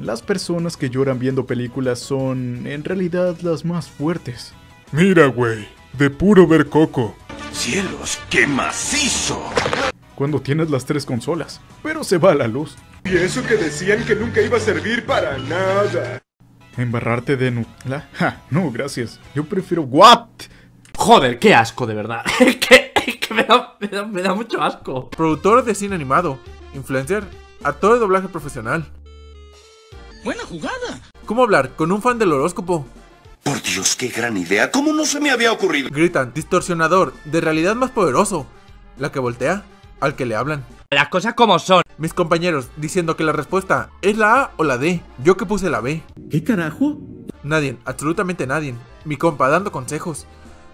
Las personas que lloran viendo películas son, en realidad, las más fuertes. Mira, güey, de puro ver Coco. ¡Cielos, qué macizo! Cuando tienes las 3 consolas, pero se va la luz. Y eso que decían que nunca iba a servir para nada. Embarrarte de Nutella. Ja, no, gracias. Yo prefiero... ¿What? Joder, qué asco, de verdad. que me da mucho asco. Productor de cine animado, influencer, actor de doblaje profesional. ¡Buena jugada! ¿Cómo hablar con un fan del horóscopo? ¡Por Dios, qué gran idea! ¿Cómo no se me había ocurrido? Gritan, distorsionador, de realidad más poderoso. La que voltea, al que le hablan. Las cosas como son. Mis compañeros diciendo que la respuesta es la A o la D. Yo que puse la B. ¿Qué carajo? Nadie, absolutamente nadie. Mi compa dando consejos.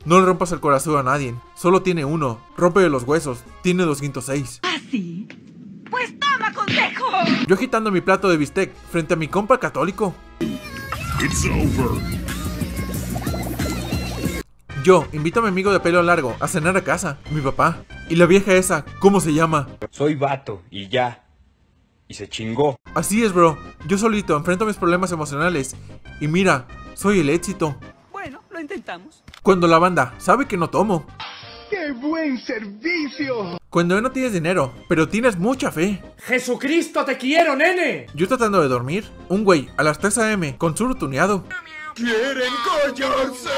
No le rompas el corazón a nadie. Solo tiene uno. Rompe de los huesos. Tiene 206. ¿Ah, sí? Pues toma consejo. Yo agitando mi plato de bistec frente a mi compa católico. It's over. Yo invito a mi amigo de pelo largo a cenar a casa, mi papá. Y la vieja esa, ¿cómo se llama? Soy vato y ya. Y se chingó. Así es, bro. Yo solito enfrento mis problemas emocionales. Y mira, soy el éxito. Bueno, lo intentamos. Cuando la banda sabe que no tomo. ¡Qué buen servicio! Cuando no tienes dinero, pero tienes mucha fe. ¡Jesucristo, te quiero, nene! Yo tratando de dormir, un güey a las 3 am con sur tuneado. ¡Quieren callarse!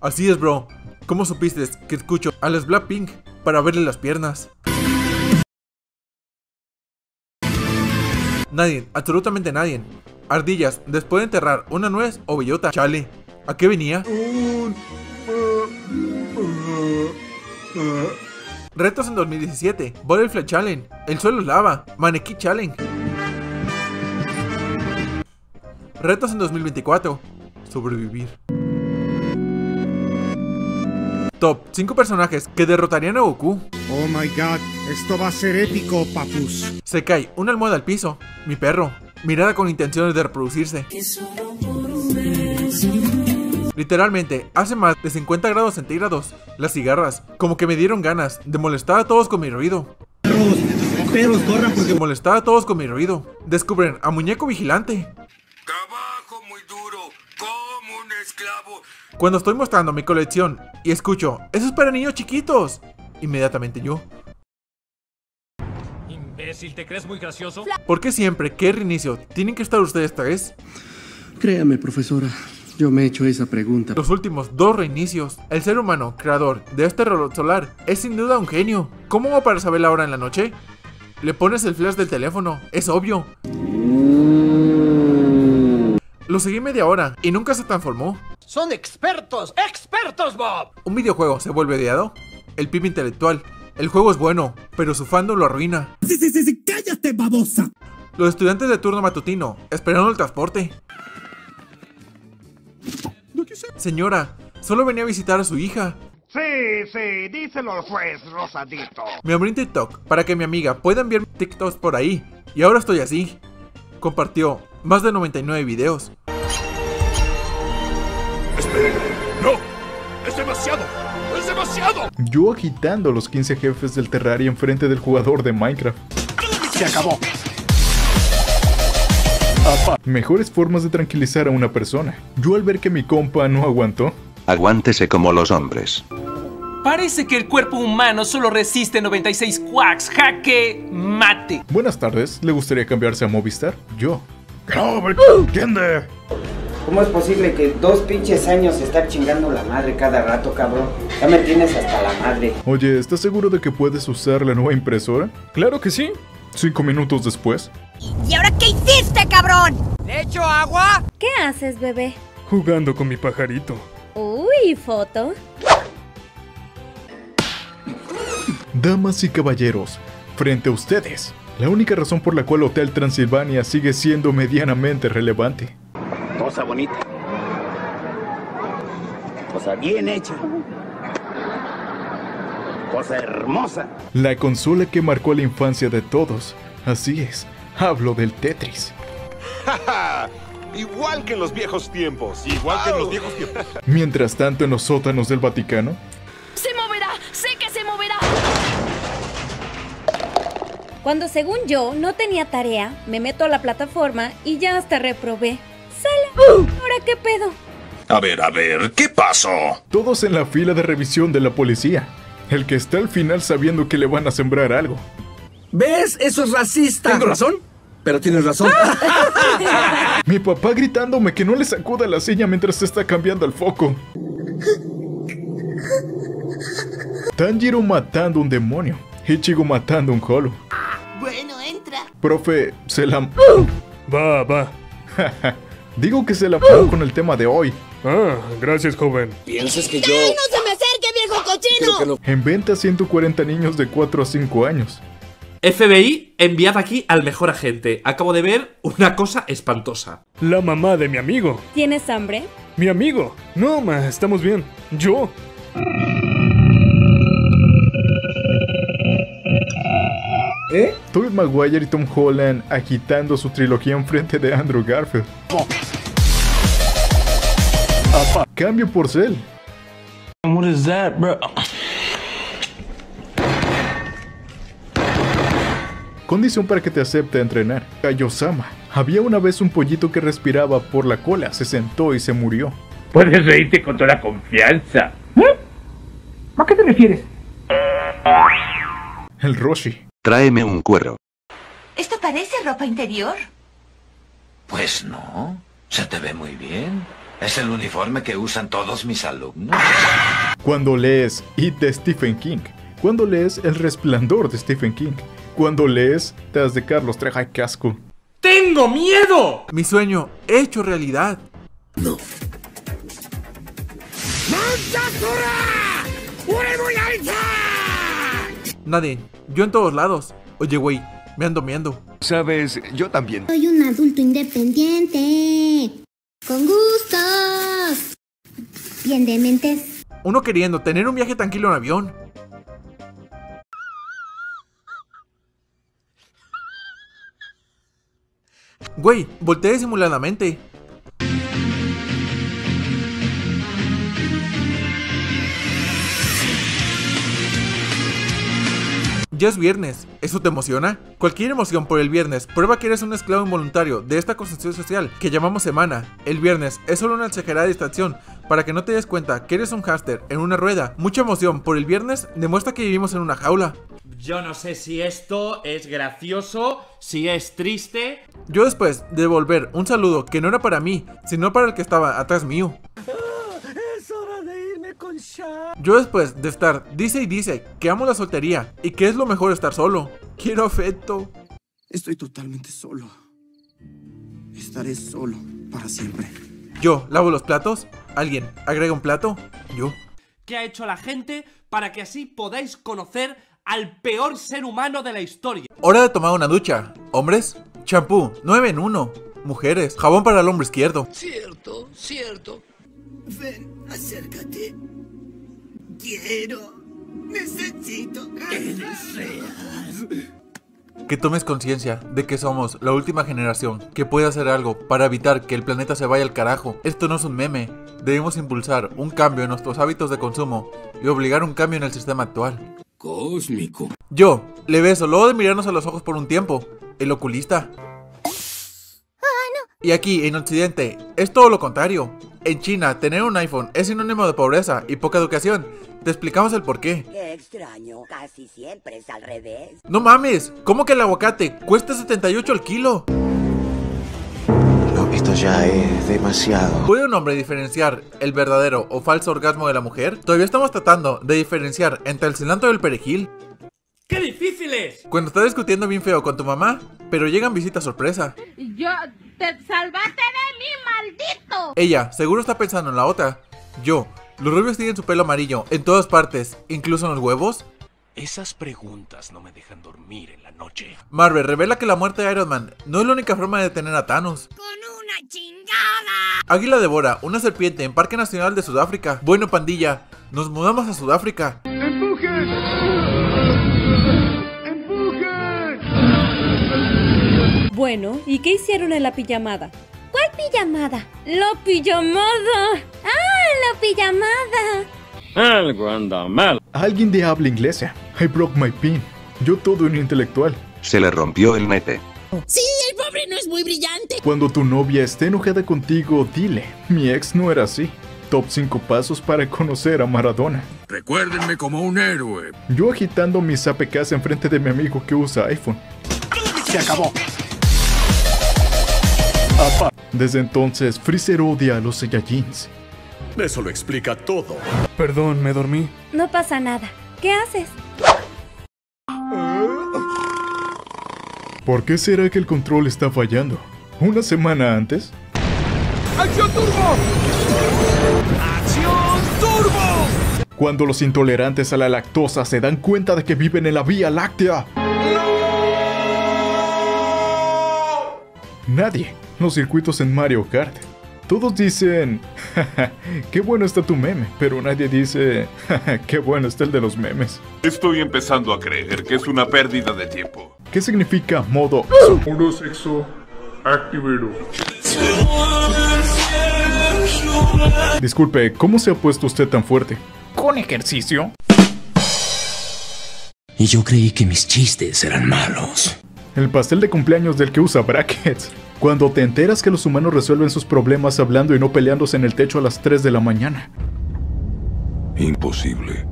Así es, bro. ¿Cómo supiste que escucho a las Blackpink para verle las piernas? Nadie, absolutamente nadie. Ardillas, después de enterrar una nuez o bellota. Chale, ¿a qué venía? Retos en 2017. Butterfly Challenge. El suelo lava. Maniquí Challenge. Retos en 2024. Sobrevivir. Top 5 personajes que derrotarían a Goku. Oh my god, esto va a ser épico, papus. Se cae una almohada al piso. Mi perro. Mirada con intenciones de reproducirse. Literalmente, hace más de 50 grados centígrados. Las cigarras, como que me dieron ganas de molestar a todos con mi ruido. Perros, corran porque... Molestar a todos con mi ruido. Descubren a muñeco vigilante. Trabajo muy duro, como un esclavo. Cuando estoy mostrando mi colección y escucho, ¡eso es para niños chiquitos! Inmediatamente yo. Imbécil, ¿te crees muy gracioso? ¿Por qué siempre que reinicio tienen que estar ustedes tres? Créame, profesora. Yo me he hecho esa pregunta. Los últimos dos reinicios. El ser humano, creador de este reloj solar, es sin duda un genio. ¿Cómo va para saber la hora en la noche? Le pones el flash del teléfono, es obvio. Lo seguí media hora y nunca se transformó. ¡Son expertos! ¡Expertos, Bob! Un videojuego se vuelve odiado. El pibe intelectual. El juego es bueno, pero su fandom lo arruina. Sí, cállate, babosa. Los estudiantes de turno matutino, esperando el transporte. Señora, solo venía a visitar a su hija. Sí, díselo al juez, rosadito. Me abrí en TikTok para que mi amiga pueda enviar TikToks por ahí. Y ahora estoy así. Compartió más de 99 videos. Esperen, no, es demasiado, es demasiado. Yo agitando los 15 jefes del Terraria enfrente del jugador de Minecraft. Se acabó. Mejores formas de tranquilizar a una persona. Yo al ver que mi compa no aguantó. Aguántese como los hombres. Parece que el cuerpo humano solo resiste 96 quacks. Jaque mate. Buenas tardes, ¿le gustaría cambiarse a Movistar? Yo. ¡No, me entiende! ¿Cómo es posible que 2 pinches años estar chingando la madre cada rato, cabrón? Ya me tienes hasta la madre. Oye, ¿estás seguro de que puedes usar la nueva impresora? Claro que sí. 5 minutos después. ¿Y ahora qué hiciste, cabrón? ¿Le echo agua? ¿Qué haces, bebé? Jugando con mi pajarito. Uy, foto. Damas y caballeros, frente a ustedes, la única razón por la cual Hotel Transilvania sigue siendo medianamente relevante. Cosa bonita. Cosa bien hecha. Cosa hermosa. La consola que marcó la infancia de todos. Así es, hablo del Tetris. Igual que en los viejos tiempos. Igual que en los viejos tiempos. Mientras tanto, en los sótanos del Vaticano. ¡Se moverá! ¡Sé que se moverá! Cuando, según yo, no tenía tarea, me meto a la plataforma y ya hasta reprobé. ¡Sala! ¿Ahora qué pedo? A ver, ¿qué pasó? Todos en la fila de revisión de la policía. El que está al final sabiendo que le van a sembrar algo. ¿Ves? Eso es racista. ¿Tengo razón? Pero tienes razón. Mi papá gritándome que no le sacuda la silla mientras se está cambiando el foco. Tanjiro matando un demonio. Ichigo matando un Hollow. Bueno, entra. Profe, se la... Va. Digo que se la pongo con el tema de hoy. Ah, gracias, joven. ¿Piensas que yo...? ¡Ay, no se me acerque, viejo cochino! En venta 140 niños de 4 a 5 años. FBI, enviad aquí al mejor agente. Acabo de ver una cosa espantosa. La mamá de mi amigo. ¿Tienes hambre? ¿Mi amigo? No, ma, estamos bien. Yo. Tobey Maguire y Tom Holland agitando su trilogía enfrente de Andrew Garfield. Cambio por Cell. What is that, bro? Condición para que te acepte entrenar. Kaiosama. Había una vez un pollito que respiraba por la cola, se sentó y se murió. Puedes reírte con toda la confianza. ¿Eh? ¿A qué te refieres? El Roshi. Tráeme un cuero. ¿Esto parece ropa interior? Pues no. Se te ve muy bien. Es el uniforme que usan todos mis alumnos. Cuando lees It de Stephen King, cuando lees El Resplandor de Stephen King, cuando lees Taz de Carlos Treja y Casco. ¡Tengo miedo! Mi sueño hecho realidad. No. Nadie, yo en todos lados. Oye, güey, me ando meando. Sabes, yo también. Soy un adulto independiente. Con gustos. Bien de mentes. Uno queriendo tener un viaje tranquilo en avión. Güey, volteé disimuladamente. Ya es viernes, ¿eso te emociona? Cualquier emoción por el viernes prueba que eres un esclavo involuntario de esta construcción social que llamamos semana. El viernes es solo una exagerada distracción para que no te des cuenta que eres un hámster en una rueda. Mucha emoción por el viernes demuestra que vivimos en una jaula. Yo no sé si esto es gracioso, si es triste. Yo después de devolver un saludo que no era para mí, sino para el que estaba atrás mío. Yo después de estar dice y dice que amo la soltería y que es lo mejor estar solo. Quiero afecto. Estoy totalmente solo. Estaré solo para siempre. Yo lavo los platos. Alguien agrega un plato. Yo. ¿Qué ha hecho la gente para que así podáis conocer al peor ser humano de la historia? Hora de tomar una ducha. Hombres, champú 9 en 1. Mujeres, jabón para el hombro izquierdo. Cierto, cierto. Ven, acércate. Quiero. Necesito. ¿Qué deseas? Que tomes conciencia de que somos la última generación que puede hacer algo para evitar que el planeta se vaya al carajo. Esto no es un meme. Debemos impulsar un cambio en nuestros hábitos de consumo y obligar un cambio en el sistema actual. Cósmico. Yo le beso luego de mirarnos a los ojos por un tiempo. El oculista. Y aquí, en Occidente, es todo lo contrario. En China, tener un iPhone es sinónimo de pobreza y poca educación. Te explicamos el porqué. Qué extraño, casi siempre es al revés. ¡No mames! ¿Cómo que el aguacate cuesta 78 el kilo? No, esto ya es demasiado. ¿Puede un hombre diferenciar el verdadero o falso orgasmo de la mujer? Todavía estamos tratando de diferenciar entre el cilantro y el perejil. ¡Qué difícil es! Cuando estás discutiendo bien feo con tu mamá, pero llegan visitas sorpresa. Yo... ¡Te salvaste de mí, maldito! Ella, seguro está pensando en la otra. Yo, los rubios tienen su pelo amarillo en todas partes, incluso en los huevos. Esas preguntas no me dejan dormir en la noche. Marvel revela que la muerte de Iron Man no es la única forma de detener a Thanos. ¡Con una chingada! Águila devora una serpiente en Parque Nacional de Sudáfrica. Bueno, pandilla, nos mudamos a Sudáfrica. ¡Empujen! Bueno, ¿y qué hicieron en la pijamada? ¿Cuál pijamada? ¡La pijamada! ¡Ah, la pijamada! Algo anda mal. Alguien de habla inglesa. I broke my pin. Yo todo un intelectual. Se le rompió el nete. ¡Sí, el pobre no es muy brillante! Cuando tu novia esté enojada contigo, dile: mi ex no era así. Top 5 pasos para conocer a Maradona. Recuérdenme como un héroe. Yo agitando mis APKs enfrente de mi amigo que usa iPhone. Se acabó. Desde entonces, Freezer odia a los Saiyajins. Eso lo explica todo. Perdón, me dormí. No pasa nada. ¿Qué haces? ¿Por qué será que el control está fallando? ¿Una semana antes? ¡Acción Turbo! ¡Acción Turbo! Cuando los intolerantes a la lactosa se dan cuenta de que viven en la Vía Láctea. Nadie. Los circuitos en Mario Kart. Todos dicen, jaja, qué bueno está tu meme, pero nadie dice, jaja, qué bueno está el de los memes. Estoy empezando a creer que es una pérdida de tiempo. ¿Qué significa modo sexo activero? Disculpe, ¿cómo se ha puesto usted tan fuerte? ¿Con ejercicio? Y yo creí que mis chistes eran malos. El pastel de cumpleaños del que usa brackets. Cuando te enteras que los humanos resuelven sus problemas hablando y no peleándose en el techo a las 3 de la mañana. Imposible.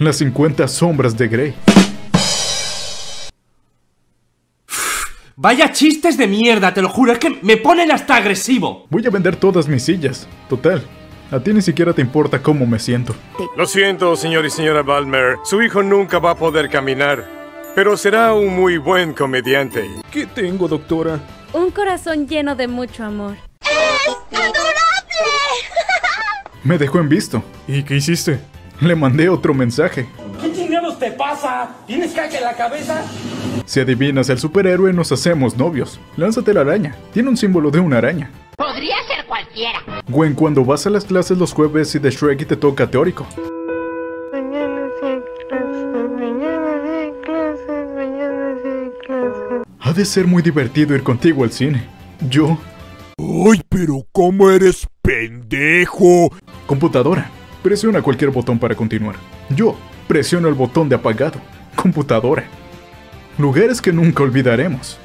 Las 50 sombras de Grey. Vaya chistes de mierda, te lo juro, es que me ponen hasta agresivo. Voy a vender todas mis sillas. Total, a ti ni siquiera te importa cómo me siento. Lo siento, señor y señora Balmer. Su hijo nunca va a poder caminar, pero será un muy buen comediante. ¿Qué tengo, doctora? Un corazón lleno de mucho amor. ¡Es adorable! Me dejó en visto. ¿Y qué hiciste? Le mandé otro mensaje. ¿Qué chingados te pasa? ¿Tienes caca en la cabeza? Si adivinas el superhéroe, nos hacemos novios. Lánzate la araña. Tiene un símbolo de una araña. Podría ser cualquiera. Gwen, cuando vas a las clases los jueves y de Shrek y te toca teórico. Mañana sí hay clases. Ha de ser muy divertido ir contigo al cine. Yo... ¡Ay, pero cómo eres pendejo! Computadora, presiona cualquier botón para continuar. Yo presiono el botón de apagado. Computadora. Lugares que nunca olvidaremos.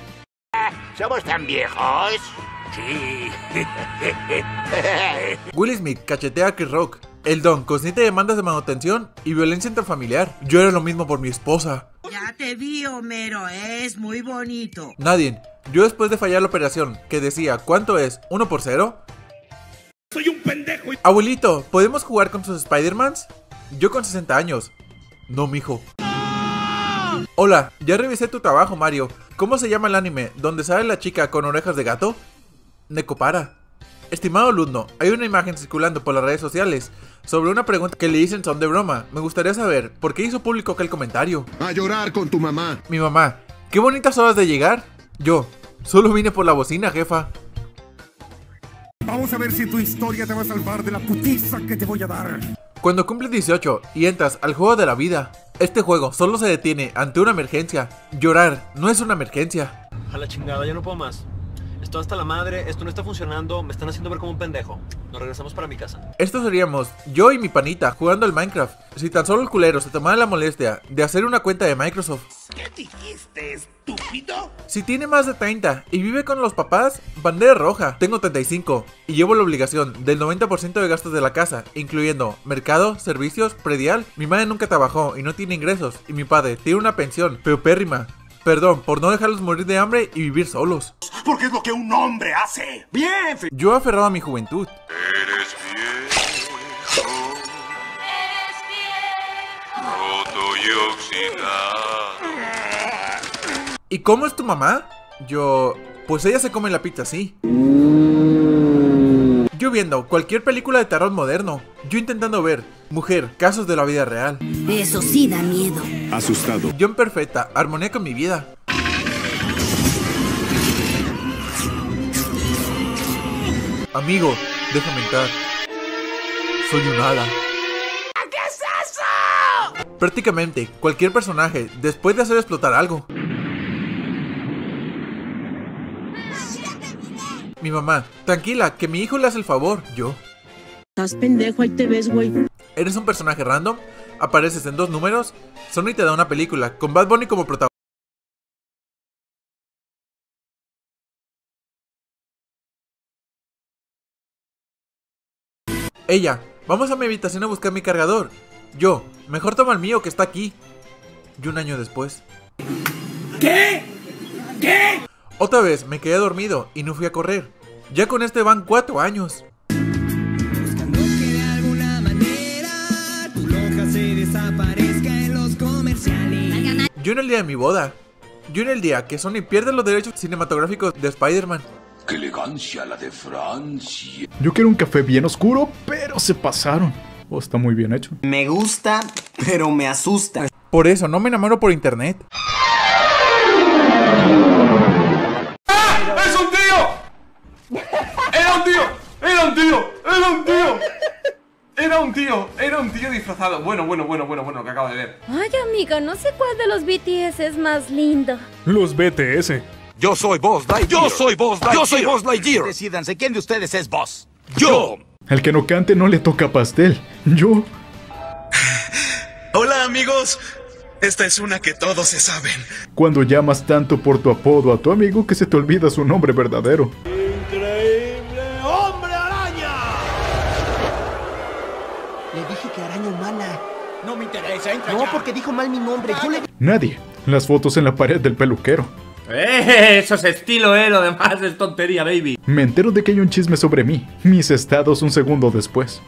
¿Somos tan viejos? Sí. Will Smith cachetea a Chris Rock. El Don cosnita demandas de manutención y violencia intrafamiliar. Yo era lo mismo por mi esposa. Ya te vi, Homero, es muy bonito. Nadie. Yo después de fallar la operación, que decía, ¿cuánto es? ¿1 por 0? Soy un pendejo. Abuelito, ¿podemos jugar con sus Spider-Mans? Yo con 60 años. No, mijo. Hola, ya revisé tu trabajo, Mario. ¿Cómo se llama el anime donde sale la chica con orejas de gato? Nekopara. Estimado alumno, hay una imagen circulando por las redes sociales sobre una pregunta que le hice en son de broma. Me gustaría saber, ¿por qué hizo público aquel comentario? A llorar con tu mamá. Mi mamá. ¿Qué bonitas horas de llegar? Yo. Solo vine por la bocina, jefa. Vamos a ver si tu historia te va a salvar de la putiza que te voy a dar. Cuando cumples 18 y entras al juego de la vida, este juego solo se detiene ante una emergencia. Llorar no es una emergencia. A la chingada, ya no puedo más. Estoy hasta la madre, esto no está funcionando, me están haciendo ver como un pendejo. Nos regresamos para mi casa. Esto seríamos yo y mi panita jugando al Minecraft. Si tan solo el culero se tomara la molestia de hacer una cuenta de Microsoft. ¿Qué dijiste, estúpido? Si tiene más de 30 y vive con los papás, bandera roja. Tengo 35 y llevo la obligación del 90% de gastos de la casa, incluyendo mercado, servicios, predial. Mi madre nunca trabajó y no tiene ingresos, y mi padre tiene una pensión peopérrima. Perdón por no dejarlos morir de hambre y vivir solos. Porque es lo que un hombre hace. Bien. Yo aferrado a mi juventud. Eres viejo. Eres viejo. Roto y oxidado. ¿Y cómo es tu mamá? Yo... Pues ella se come la pizza así. Yo viendo cualquier película de terror moderno. Yo intentando ver Mujer, casos de la vida real. Eso sí da miedo. Asustado. Yo en perfecta armonía con mi vida. Amigo, déjame entrar. Soy un hada. ¿Qué es eso? Prácticamente cualquier personaje después de hacer explotar algo. Mi mamá, tranquila, que mi hijo le hace el favor. Yo. Estás pendejo, ahí te ves, güey. Eres un personaje random, apareces en 2 números, Sony te da una película con Bad Bunny como protagonista. Ella, vamos a mi habitación a buscar mi cargador. Yo, mejor toma el mío que está aquí. Y un año después. ¿Qué? ¿Qué? Otra vez me quedé dormido y no fui a correr. Ya con este van 4 años. Buscando que de alguna manera tu loca se desaparezca en los comerciales. Yo en el día de mi boda. Yo en el día que Sony pierde los derechos cinematográficos de Spider-Man. ¡Qué elegancia la de Francia! Yo quiero un café bien oscuro, pero se pasaron. Oh, está muy bien hecho. Me gusta, pero me asusta. Por eso, no me enamoro por internet. Era un tío disfrazado. Bueno, lo que acabo de ver. Ay, amigo, no sé cuál de los BTS es más lindo. Los BTS. Yo soy Buzz Lightyear. Yo soy Buzz Lightyear. Decídanse, ¿quién de ustedes es Buzz? ¡Yo! Al que no cante no le toca pastel. Yo. Hola, amigos. Esta es una que todos se saben. Cuando llamas tanto por tu apodo a tu amigo que se te olvida su nombre verdadero. No me interesa, entra ya. No, porque dijo mal mi nombre. Yo le... Nadie. Las fotos en la pared del peluquero. Eso es estilo, lo demás es tontería, baby. Me entero de que hay un chisme sobre mí. Mis estados un segundo después.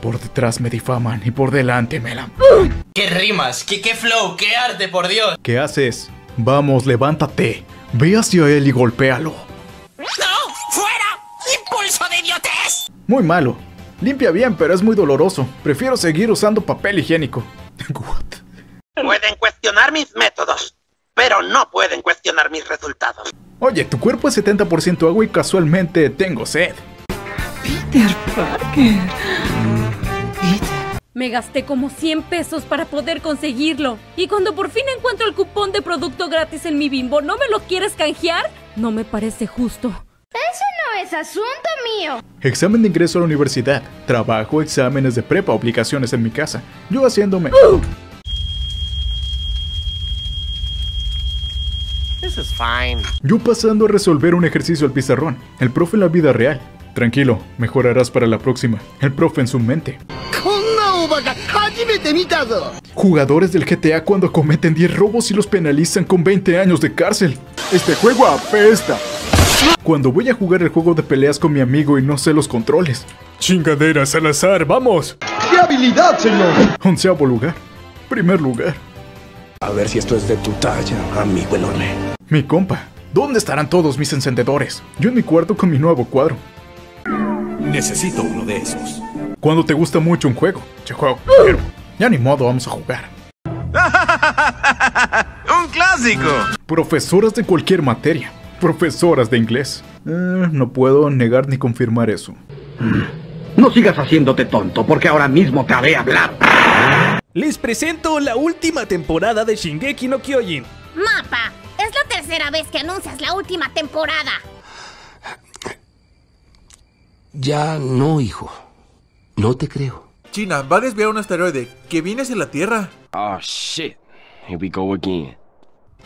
Por detrás me difaman y por delante me la... ¡Qué rimas! ¡Qué flow! ¡Qué arte, por Dios! ¿Qué haces? Vamos, levántate. Ve hacia él y golpéalo. ¡No! ¡Fuera! ¡Impulso de idiotez! Muy malo. Limpia bien, pero es muy doloroso. Prefiero seguir usando papel higiénico. What? Pueden cuestionar mis métodos, pero no pueden cuestionar mis resultados. Oye, tu cuerpo es 70% agua y casualmente tengo sed. Peter Parker. Me gasté como 100 pesos para poder conseguirlo. Y cuando por fin encuentro el cupón de producto gratis en mi Bimbo, ¿no me lo quieres canjear? No me parece justo. Eso no es asunto mío. Examen de ingreso a la universidad, trabajo, exámenes de prepa, obligaciones en mi casa. Yo haciéndome... This is fine. Yo pasando a resolver un ejercicio al pizarrón. El profe en la vida real. Tranquilo, mejorarás para la próxima. El profe en su mente. Jugadores del GTA cuando cometen 10 robos y los penalizan con 20 años de cárcel. Este juego apesta. Cuando voy a jugar el juego de peleas con mi amigo y no sé los controles. Chingaderas al azar, vamos. ¡Qué habilidad, señor! 11º lugar, primer lugar. A ver si esto es de tu talla, amigo enorme. Mi compa, ¿dónde estarán todos mis encendedores? Yo en mi cuarto con mi nuevo cuadro. Necesito uno de esos. Cuando te gusta mucho un juego, che juego, pero ya ni modo, vamos a jugar. ¡Un clásico! Profesoras de cualquier materia, profesoras de inglés. No puedo negar ni confirmar eso. No sigas haciéndote tonto, porque ahora mismo te haré hablar. Les presento la última temporada de Shingeki no Kyojin. Mapa, es la tercera vez que anuncias la última temporada. Ya no, hijo. No te creo. China va a desviar un asteroide que viene hacia la Tierra. Oh shit, here we go again.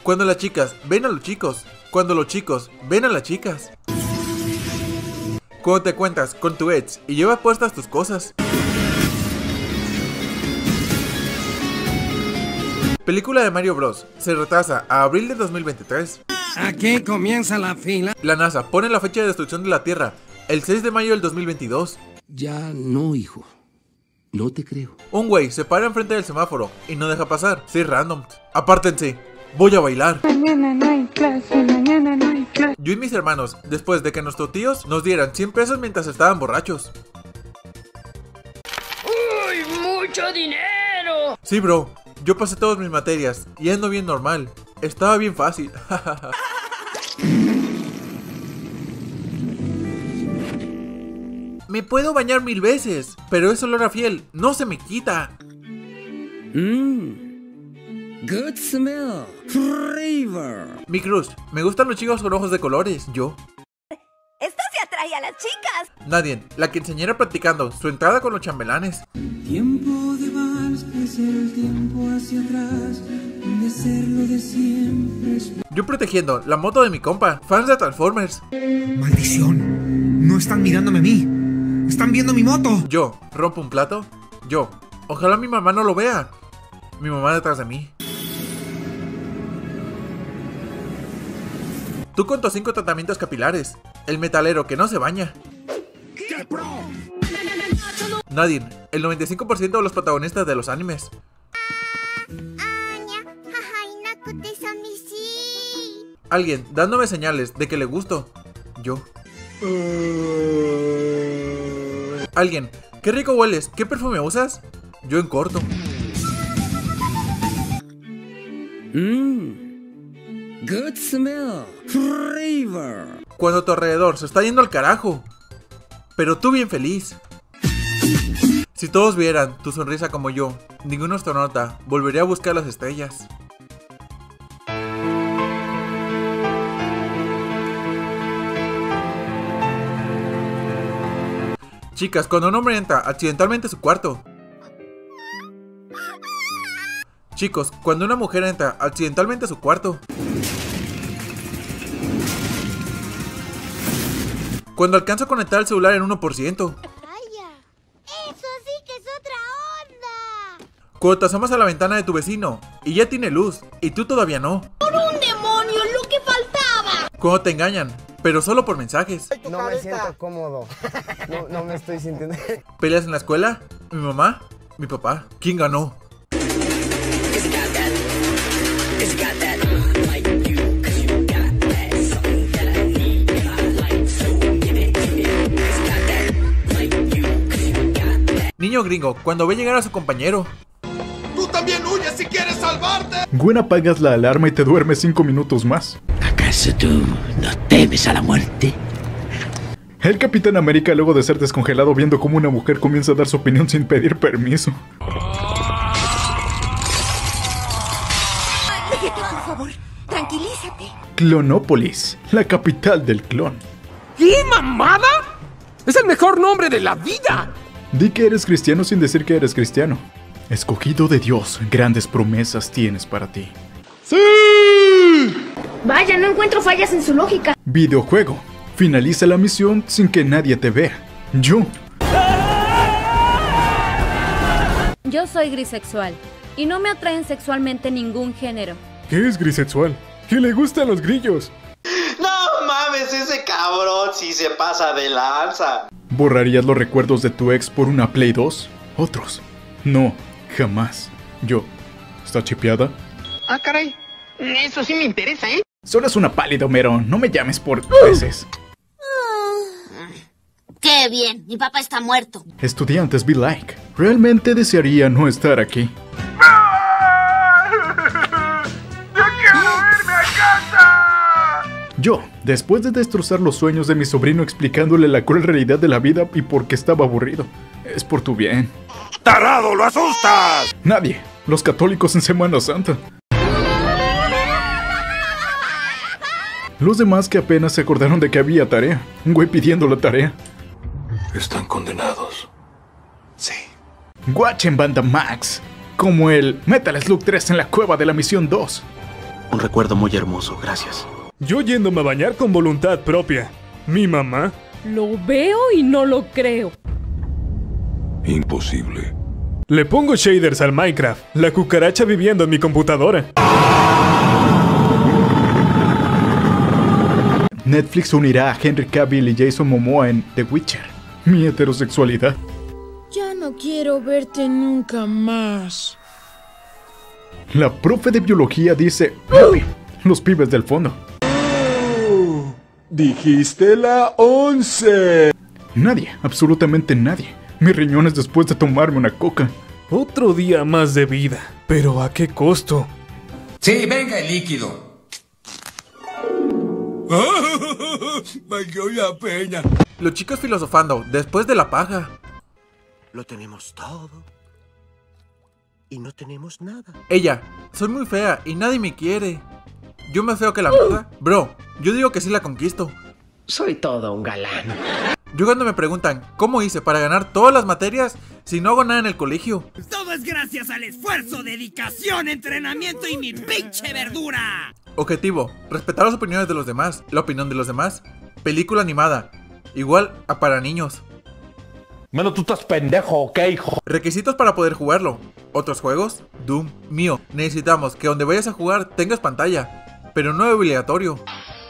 Cuando las chicas ven a los chicos, cuando los chicos ven a las chicas. Cuando te cuentas con tu ex y llevas puestas tus cosas. Película de Mario Bros. Se retrasa a abril de 2023. Aquí comienza la fila. La NASA pone la fecha de destrucción de la Tierra, el 6 de mayo del 2022. Ya no, hijo. No te creo. Un güey se para enfrente del semáforo y no deja pasar. Sí, random. Apártense. Voy a bailar. Mañana no hay clase, mañana no hay clase. Yo y mis hermanos, después de que nuestros tíos nos dieran 100 pesos mientras estaban borrachos. ¡Uy, mucho dinero! Sí, bro. Yo pasé todas mis materias y ando bien normal. Estaba bien fácil. Me puedo bañar 1000 veces, pero ese olor a fiel no se me quita. Good smell, flavor. Mi crush, me gustan los chicos con ojos de colores, yo. Esto se atrae a las chicas. Nadie, la quinceañera practicando su entrada con los chambelanes. Tiempo de vals, crecer el tiempo hacia atrás, de ser lo de siempre. Yo protegiendo la moto de mi compa, fans de Transformers. Maldición, no están mirándome a mí. ¡Están viendo mi moto! Yo, ¿rompo un plato? Yo, ojalá mi mamá no lo vea. Mi mamá detrás de mí. Tú con tus 5 tratamientos capilares. El metalero que no se baña. ¡Qué pro! Nadie, el 95% de los protagonistas de los animes. Alguien dándome señales de que le gusto. Yo. Alguien, ¿qué rico hueles? ¿Qué perfume usas? Yo en corto. Good smell, flavor. Cuando tu alrededor se está yendo al carajo, pero tú bien feliz. Si todos vieran tu sonrisa como yo, ningún astronauta volvería a buscar las estrellas. Chicas, cuando un hombre entra accidentalmente a su cuarto. Chicos, cuando una mujer entra accidentalmente a su cuarto. Cuando alcanzo a conectar el celular en 1%. Vaya, eso sí que es otra onda. Coco, te asomas a la ventana de tu vecino y ya tiene luz, y tú todavía no. ¡Por un demonio, lo que faltaba! Coco, te engañan, pero solo por mensajes. No me siento cómodo, no me estoy sintiendo. ¿Peleas en la escuela? ¿Mi mamá? ¿Mi papá? ¿Quién ganó? Niño gringo, cuando ve llegar a su compañero. ¡Tú también huyes si quieres salvarte! Gwen, apagas la alarma y te duermes 5 minutos más. ¿Acaso tú no temes a la muerte? El Capitán América, luego de ser descongelado viendo cómo una mujer comienza a dar su opinión sin pedir permiso. Vegeta, por favor, tranquilízate. Clonópolis, la capital del clon. ¿Qué mamada? ¡Es el mejor nombre de la vida! Di que eres cristiano sin decir que eres cristiano. Escogido de Dios, grandes promesas tienes para ti. ¡Sí! Vaya, no encuentro fallas en su lógica. Videojuego. Finaliza la misión sin que nadie te vea. Yo soy grisexual y no me atraen sexualmente ningún género. ¿Qué es grisexual? ¿Qué le gustan los grillos? ¡No mames! Ese cabrón sí se pasa de lanza. ¿Borrarías los recuerdos de tu ex por una Play 2? Otros. No, jamás. Yo. ¿Está chipeada? Ah, caray. Eso sí me interesa, ¿eh? Solo es una pálida, Homero. No me llames por veces. ¡Qué bien! Mi papá está muerto. Estudiantes, be like. Realmente desearía no estar aquí. Yo, después de destrozar los sueños de mi sobrino explicándole la cruel realidad de la vida y por qué estaba aburrido. Es por tu bien. ¡Tarado, lo asustas! Nadie. Los católicos en Semana Santa. Los demás que apenas se acordaron de que había tarea. Un güey pidiendo la tarea. Están condenados. Sí. Guachen, banda Max. Como el Metal Slug 3 en la cueva de la misión 2. Un recuerdo muy hermoso, gracias. Yo yéndome a bañar con voluntad propia. Mi mamá. Lo veo y no lo creo. Imposible. Le pongo shaders al Minecraft. La cucaracha viviendo en mi computadora. Netflix unirá a Henry Cavill y Jason Momoa en The Witcher. Mi heterosexualidad. Ya no quiero verte nunca más. La profe de biología dice... Los pibes del fondo. Dijiste la 11. Nadie, absolutamente nadie. Mis riñones después de tomarme una coca. Otro día más de vida. ¿Pero a qué costo? Sí, venga el líquido. Valió la pena. Los chicos filosofando después de la paja. Lo tenemos todo y no tenemos nada. Ella, soy muy fea y nadie me quiere. ¿Yo más feo que la mierda? Bro, yo digo que sí la conquisto. Soy todo un galán. Yo cuando me preguntan, ¿cómo hice para ganar todas las materias si no hago nada en el colegio? Todo es gracias al esfuerzo, dedicación, entrenamiento y mi pinche verdura. Objetivo, respetar las opiniones de los demás. La opinión de los demás. Película animada, igual a para niños. Mano, tú estás pendejo, ¿ok, hijo? Requisitos para poder jugarlo. Otros juegos, Doom, Mío. Necesitamos que donde vayas a jugar tengas pantalla. Pero no es obligatorio.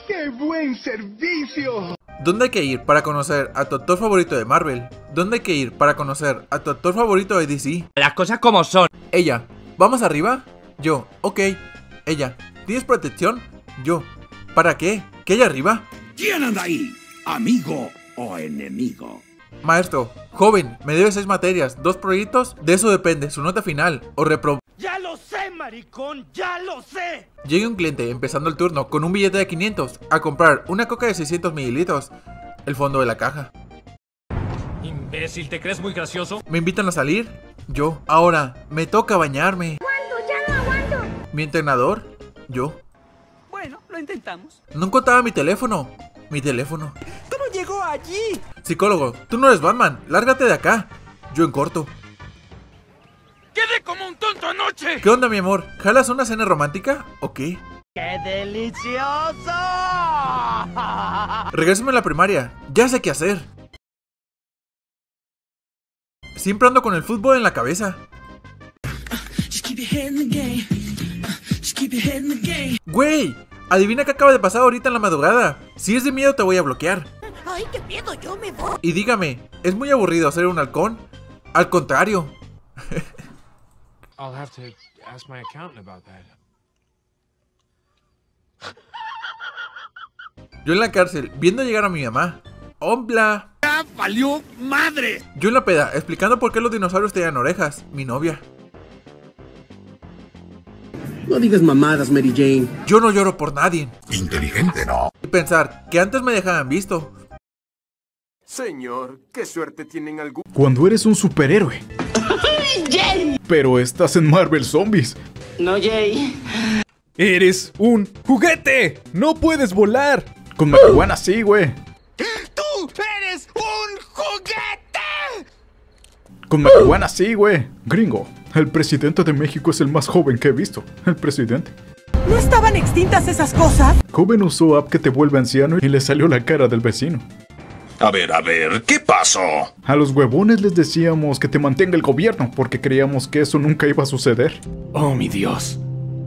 ¡Qué buen servicio! ¿Dónde hay que ir para conocer a tu actor favorito de Marvel? ¿Dónde hay que ir para conocer a tu actor favorito de DC? Las cosas como son. Ella, ¿vamos arriba? Yo, ok. Ella, ¿tienes protección? Yo, ¿para qué? ¿Qué hay arriba? ¿Quién anda ahí? ¿Amigo o enemigo? Maestro, joven, me debe 6 materias, 2 proyectos. De eso depende su nota final o repro... ¡Ya lo sé, maricón! ¡Ya lo sé! Llega un cliente empezando el turno con un billete de 500 a comprar una coca de 600 mililitros. El fondo de la caja. Imbécil, ¿te crees muy gracioso? ¿Me invitan a salir? Yo. Ahora, me toca bañarme. ¿Cuándo? ¡Ya no aguanto! ¿Mi entrenador? Yo. Bueno, lo intentamos. No encontraba mi teléfono. Mi teléfono. ¿Cómo llegó allí? Psicólogo, tú no eres Batman. Lárgate de acá. Yo en corto. ¡Quedé como un tonto anoche! ¿Qué onda, mi amor? ¿Jalas una cena romántica o qué? ¡Qué delicioso! Regrésame a la primaria. Ya sé qué hacer. Siempre ando con el fútbol en la cabeza. Güey, adivina qué acaba de pasar ahorita en la madrugada. Si es de miedo te voy a bloquear. Ay, qué miedo, yo me voy. Y dígame, ¿es muy aburrido hacer un halcón? Al contrario. I'll have to ask my accountant about that. Yo en la cárcel, viendo llegar a mi mamá. ¡Hola! ¡Ya valió madre! Yo en la peda, explicando por qué los dinosaurios tenían orejas. Mi novia. No digas mamadas, Mary Jane. Yo no lloro por nadie. Inteligente, ¿no? Y pensar que antes me dejaban visto. Señor, qué suerte tienen algún... Cuando eres un superhéroe. ¡Jay! Pero estás en Marvel Zombies. No, Jay. ¡Eres un juguete! ¡No puedes volar! Con marihuana sí, güey. ¡Tú eres un juguete! Con marihuana sí, güey. Gringo, el presidente de México es el más joven que he visto. El presidente. ¿No estaban extintas esas cosas? Joven usó app que te vuelve anciano y le salió la cara del vecino. A ver, ¿qué pasó? A los huevones les decíamos que te mantenga el gobierno porque creíamos que eso nunca iba a suceder. Oh, mi Dios.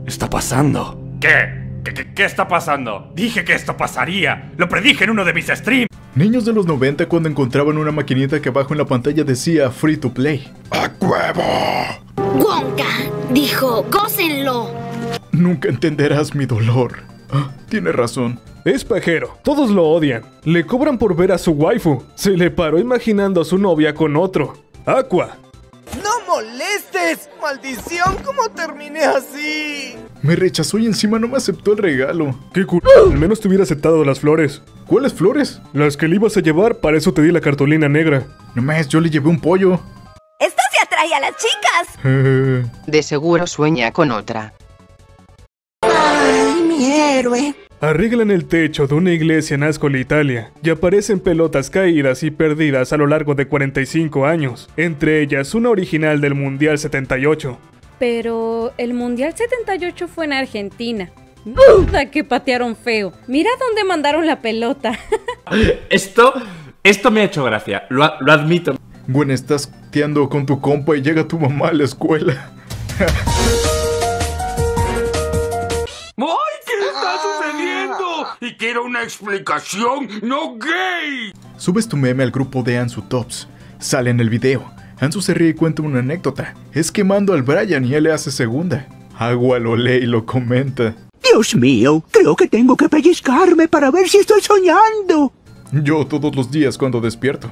Está pasando. ¿Qué? ¿Qué está pasando? Dije que esto pasaría. Lo predije en uno de mis streams. Niños de los 90 cuando encontraban una maquinita que abajo en la pantalla decía Free to Play. ¡A huevo! Wonka dijo, cósenlo. Nunca entenderás mi dolor. Ah, tiene razón. Es pajero, todos lo odian. Le cobran por ver a su waifu. Se le paró imaginando a su novia con otro. Aqua. ¡No molestes! ¡Maldición! ¿Cómo terminé así? Me rechazó y encima no me aceptó el regalo. ¡Qué culo! Al menos te hubiera aceptado las flores. ¿Cuáles flores? Las que le ibas a llevar, para eso te di la cartulina negra. Nomás, yo le llevé un pollo. ¡Esto se atrae a las chicas! De seguro sueña con otra. ¡Ay, mi héroe! Arreglan el techo de una iglesia en Ascoli, Italia, y aparecen pelotas caídas y perdidas a lo largo de 45 años, entre ellas una original del Mundial 78. Pero el Mundial 78 fue en Argentina. ¡Puta que patearon feo! Mira dónde mandaron la pelota. Esto me ha hecho gracia, lo admito. Bueno, estás pateando con tu compa y llega tu mamá a la escuela. Y quiero una explicación, no gay. Subes tu meme al grupo de Anzu Tops. Sale en el video. Anzu se ríe y cuenta una anécdota. Es que mando al Brian y él le hace segunda. Agua lo lee y lo comenta. Dios mío, creo que tengo que pellizcarme para ver si estoy soñando. Yo todos los días cuando despierto.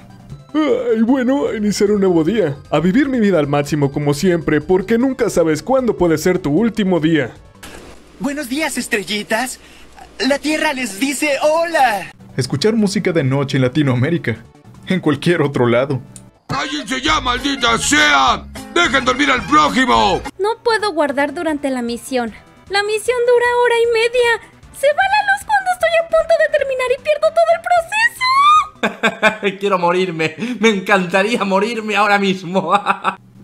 Ay, bueno, a iniciar un nuevo día. A vivir mi vida al máximo como siempre, porque nunca sabes cuándo puede ser tu último día. Buenos días, estrellitas. La tierra les dice hola. Escuchar música de noche en Latinoamérica. En cualquier otro lado. ¡Cállense ya, maldita sea! ¡Dejen dormir al prójimo! No puedo guardar durante la misión. La misión dura hora y media. ¡Se va la luz cuando estoy a punto de terminar y pierdo todo el proceso! Quiero morirme. Me encantaría morirme ahora mismo.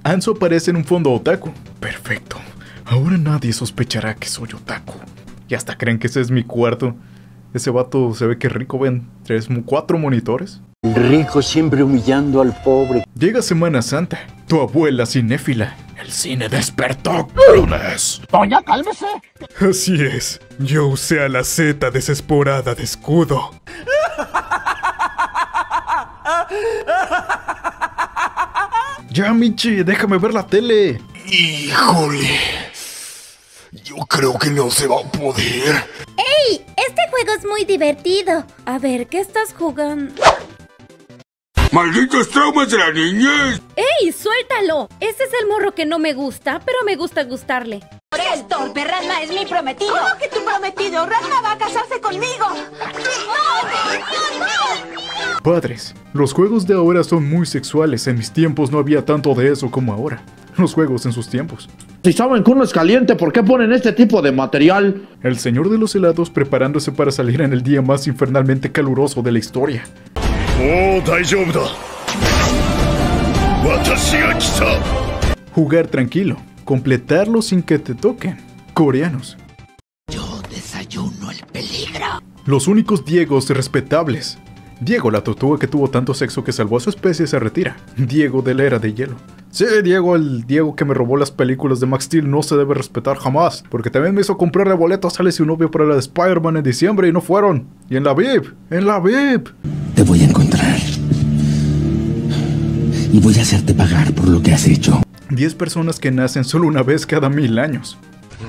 Anzu aparece en un fondo otaku. Perfecto. Ahora nadie sospechará que soy otaku. Y hasta creen que ese es mi cuarto. Ese vato se ve que rico, ven. 3, 4 monitores. Rico siempre humillando al pobre. Llega Semana Santa. Tu abuela cinéfila. El cine despertó. Doña, cálmese. Así es. Yo usé a la Z desesperada de escudo. Ya, Michi, déjame ver la tele. Híjole. Yo creo que no se va a poder. ¡Ey! Este juego es muy divertido. A ver, ¿qué estás jugando? ¡Malditos traumas de la niñez! ¡Ey! ¡Suéltalo! Ese es el morro que no me gusta, pero me gusta gustarle. ¡El torpe Ranma es mi prometido! ¿Cómo que tu prometido? ¡Ranma va a casarse conmigo! Padres, los juegos de ahora son muy sexuales. En mis tiempos no había tanto de eso como ahora. Los juegos en sus tiempos. Si saben que uno es caliente, ¿por qué ponen este tipo de material? El señor de los helados preparándose para salir en el día más infernalmente caluroso de la historia. Jugar tranquilo, completarlo sin que te toquen. Coreanos. Yo desayuno el peligro. Los únicos Diegos respetables. Diego, la tortuga que tuvo tanto sexo que salvó a su especie, se retira. Diego de la Era de Hielo. Sí, Diego, el Diego que me robó las películas de Max Steel no se debe respetar jamás, porque también me hizo comprarle boletos a Alex y un novio para la de Spider-Man en diciembre y no fueron. Y en la VIP, en la VIP. Te voy a encontrar y voy a hacerte pagar por lo que has hecho. 10 personas que nacen solo una vez cada 1000 años.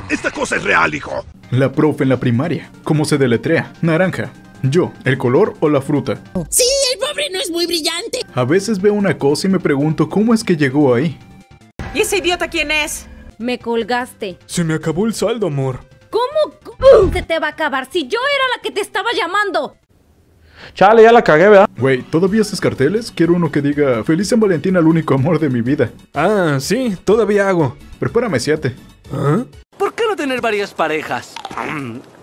Esta cosa es real, hijo. La profe en la primaria. ¿Cómo se deletrea? Naranja. Yo, ¿el color o la fruta? Sí, el pobre no es muy brillante. A veces veo una cosa y me pregunto cómo es que llegó ahí. ¿Y ese idiota quién es? Me colgaste. Se me acabó el saldo, amor. ¿Cómo se te va a acabar si yo era la que te estaba llamando? Chale, ya la cagué, ¿verdad? Güey, ¿todavía haces carteles? Quiero uno que diga feliz San Valentín al único amor de mi vida. Ah, sí, todavía hago. Prepárame 7. ¿Ah? ¿Por qué no tener varias parejas?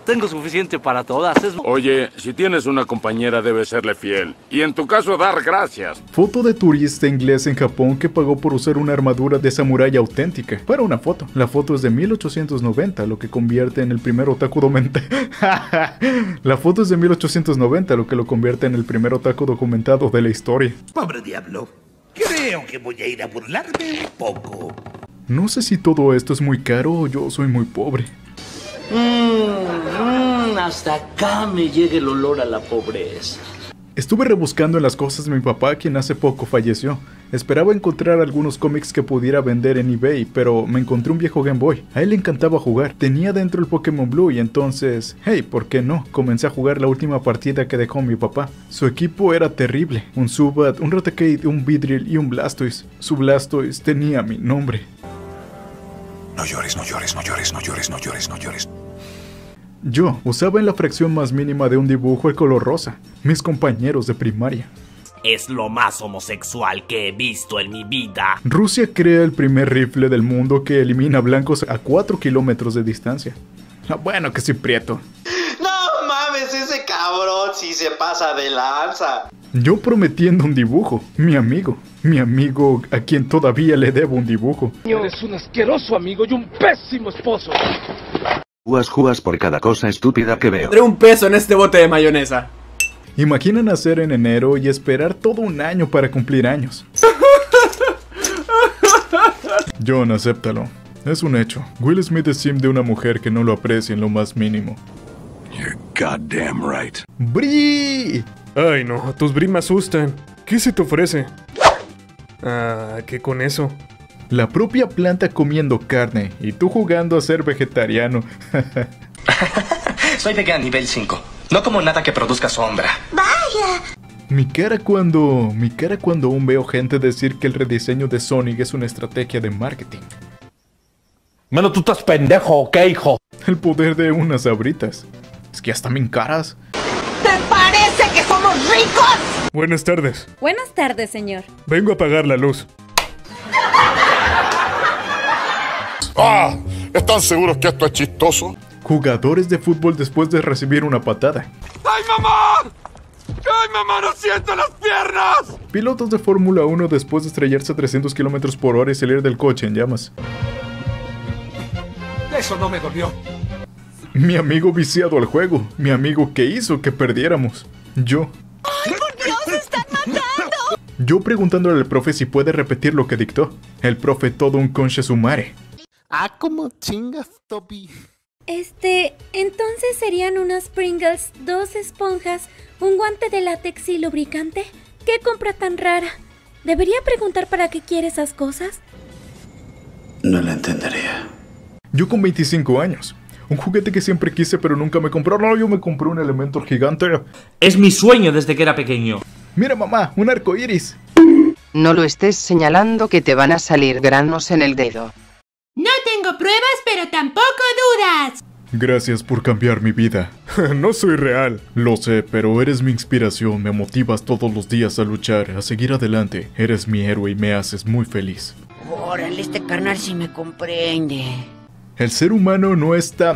Tengo suficiente para todas. Oye, si tienes una compañera debes serle fiel. Y en tu caso dar gracias. Foto de turista inglés en Japón que pagó por usar una armadura de samurái auténtica para una foto. La foto es de 1890, lo que convierte en el primer otaku documentado. La foto es de 1890, lo que lo convierte en el primer otaku documentado de la historia. Pobre diablo, creo que voy a ir a burlarme un poco. No sé si todo esto es muy caro o yo soy muy pobre. Hasta acá me llega el olor a la pobreza. Estuve rebuscando en las cosas de mi papá, quien hace poco falleció. Esperaba encontrar algunos cómics que pudiera vender en eBay, pero me encontré un viejo Game Boy. A él le encantaba jugar. Tenía dentro el Pokémon Blue y entonces, hey, ¿por qué no? Comencé a jugar la última partida que dejó mi papá. Su equipo era terrible. Un Zubat, un Raticate, un Beedrill y un Blastoise. Su Blastoise tenía mi nombre. No llores, no llores, no llores, no llores, no llores, no llores. Yo usaba en la fracción más mínima de un dibujo el color rosa. Mis compañeros de primaria. Es lo más homosexual que he visto en mi vida. Rusia crea el primer rifle del mundo que elimina blancos a 4 kilómetros de distancia. Bueno, que soy prieto. No mames, ese cabrón sí se pasa de lanza. Yo prometiendo un dibujo, mi amigo a quien todavía le debo un dibujo. Eres un asqueroso amigo y un pésimo esposo. Jugas por cada cosa estúpida que veo. Tendré un peso en este bote de mayonesa. Imagina nacer en enero y esperar todo un año para cumplir años. John, acéptalo. Es un hecho. Will Smith es sim de una mujer que no lo aprecia en lo más mínimo. You're goddamn right. ¡Bri! Ay no, tus bris me asustan. ¿Qué se te ofrece? Ah, ¿qué con eso? La propia planta comiendo carne y tú jugando a ser vegetariano. Soy vegano nivel 5. No como nada que produzca sombra. ¡Vaya! Mi cara cuando aún veo gente decir que el rediseño de Sonic es una estrategia de marketing. Mano, tú estás pendejo, ¿ok, hijo? El poder de unas sabritas. Es que hasta me encaras. ¿Te parece que somos ricos? Buenas tardes. Buenas tardes, señor. Vengo a apagar la luz. ¡Ah! ¿Están seguros que esto es chistoso? Jugadores de fútbol después de recibir una patada. ¡Ay, mamá! ¡Ay, mamá! ¡No siento las piernas! Pilotos de Fórmula 1 después de estrellarse a 300 km por hora y salir del coche en llamas. Eso no me dolió. Mi amigo viciado al juego, mi amigo que hizo que perdiéramos. Yo. ¡Ay, por Dios, se están matando! Yo preguntándole al profe si puede repetir lo que dictó. El profe todo un conche sumare. Ah, como chingas, Toby. Entonces serían unas Pringles, 2 esponjas, un guante de látex y lubricante. ¿Qué compra tan rara? ¿Debería preguntar para qué quiere esas cosas? No la entendería. Yo con 25 años. Un juguete que siempre quise pero nunca me compraron. No, yo me compré un Elementor gigante. Es mi sueño desde que era pequeño. Mira mamá, un arco iris. No lo estés señalando que te van a salir granos en el dedo. No tengo pruebas pero tampoco dudas. Gracias por cambiar mi vida. No soy real. Lo sé, pero eres mi inspiración. Me motivas todos los días a luchar, a seguir adelante. Eres mi héroe y me haces muy feliz. Órale, este carnal sí me comprende. El ser humano no es tan...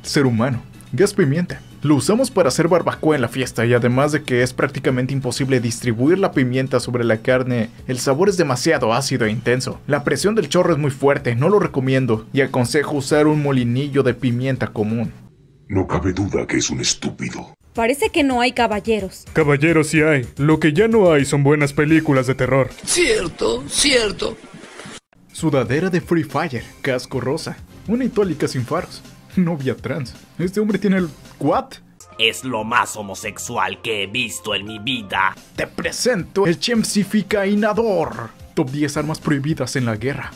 Ser humano. Gas pimienta. Lo usamos para hacer barbacoa en la fiesta y además de que es prácticamente imposible distribuir la pimienta sobre la carne, el sabor es demasiado ácido e intenso. La presión del chorro es muy fuerte, no lo recomiendo y aconsejo usar un molinillo de pimienta común. No cabe duda que es un estúpido. Parece que no hay caballeros. Caballeros sí hay. Lo que ya no hay son buenas películas de terror. Cierto, cierto. sudadera de Free Fire, casco rosa, una itálica sin faros, novia trans. Este hombre tiene el... ¿What? Es lo más homosexual que he visto en mi vida. Te presento el chemsificainador. Top 10 armas prohibidas en la guerra.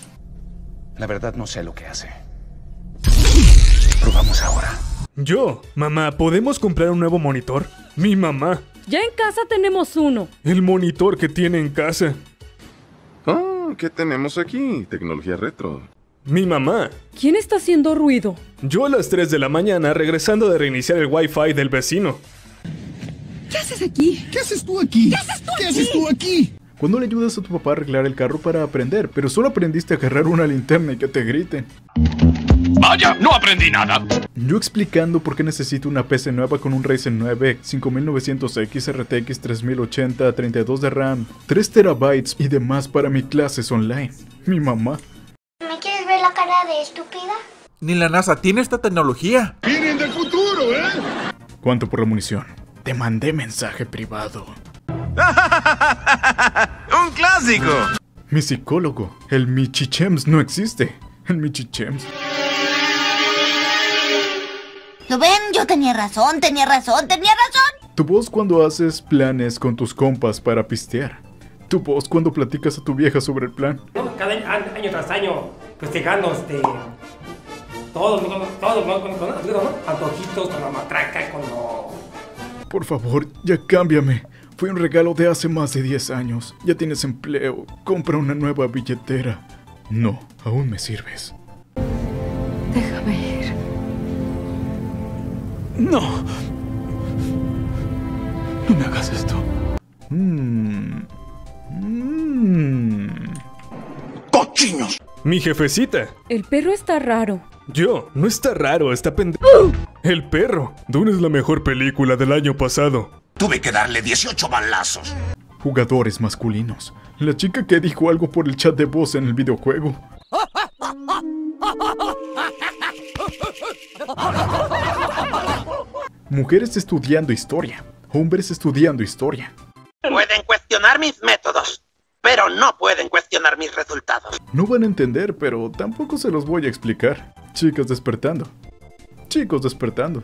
La verdad no sé lo que hace. Probamos ahora. Yo, mamá, ¿podemos comprar un nuevo monitor? Mi mamá. Ya en casa tenemos uno. El monitor que tiene en casa. Oh, ¿qué tenemos aquí? Tecnología retro. Mi mamá. ¿Quién está haciendo ruido? Yo a las 3 de la mañana regresando de reiniciar el wifi del vecino. ¿Qué haces aquí? ¿Qué haces tú aquí? ¿Qué haces tú aquí? ¿Qué haces tú aquí? Cuando le ayudas a tu papá a arreglar el carro para aprender, pero solo aprendiste a agarrar una linterna y que te griten. ¡Vaya! ¡No aprendí nada! Yo explicando por qué necesito una PC nueva con un Ryzen 9 5900X RTX 3080, 32 de RAM, 3 terabytes y demás para mis clases online. Mi mamá. ¿Me quieres ver la cara de estúpida? Ni la NASA tiene esta tecnología. ¡Vienen del futuro, eh! ¿Cuánto por la munición? Te mandé mensaje privado. ¡Un clásico! Mi psicólogo. El Michichems no existe. El Michichems. ¿Lo ven? Yo tenía razón, tenía razón, tenía razón. Tu voz cuando haces planes con tus compas para pistear. Tu voz cuando platicas a tu vieja sobre el plan. Cada año tras año, festejando todos con antojitos, con la matraca, con lo... Por favor, ya cámbiame. Fue un regalo de hace más de 10 años. Ya tienes empleo, compra una nueva billetera. No, aún me sirves. Déjame ir. No. No me hagas esto. ¡Cochinos! Mi jefecita. El perro está raro. Yo, no está raro, está pendejo. El perro. Dune es la mejor película del año pasado. Tuve que darle 18 balazos. Jugadores masculinos. La chica que dijo algo por el chat de voz en el videojuego. Mujeres estudiando historia. Hombres estudiando historia. Pueden cuestionar mis métodos, pero no pueden cuestionar mis resultados. No van a entender, pero tampoco se los voy a explicar. Chicas despertando. Chicos despertando.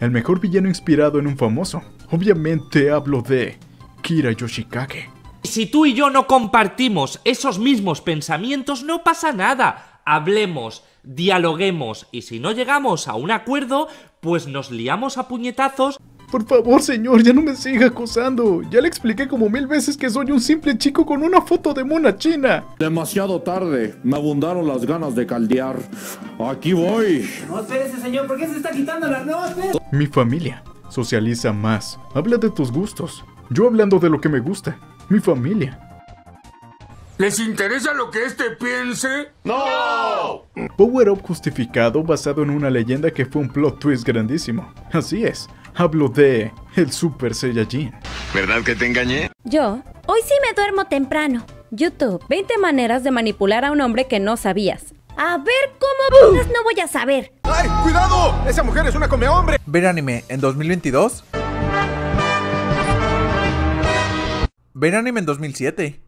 El mejor villano inspirado en un famoso. Obviamente hablo de Kira Yoshikage. Si tú y yo no compartimos esos mismos pensamientos, no pasa nada. Hablemos, dialoguemos, y si no llegamos a un acuerdo, pues nos liamos a puñetazos. Por favor, señor, ya no me siga acosando. Ya le expliqué como 1000 veces que soy un simple chico con una foto de mona china. Demasiado tarde. Me abundaron las ganas de caldear. Aquí voy. No, espérese, señor. ¿Por qué se está quitando las noches? Mi familia. Socializa más. Habla de tus gustos. Yo hablando de lo que me gusta. Mi familia. ¿Les interesa lo que este piense? ¡No! Power Up justificado basado en una leyenda que fue un plot twist grandísimo. Así es. Hablo de el Super Saiyajin. ¿Verdad que te engañé? Yo, hoy sí me duermo temprano. YouTube, 20 maneras de manipular a un hombre que no sabías. A ver cómo no voy a saber. ¡Ay, cuidado! ¡Esa mujer es una come hombre! Ver anime en 2022. Ver anime en 2007.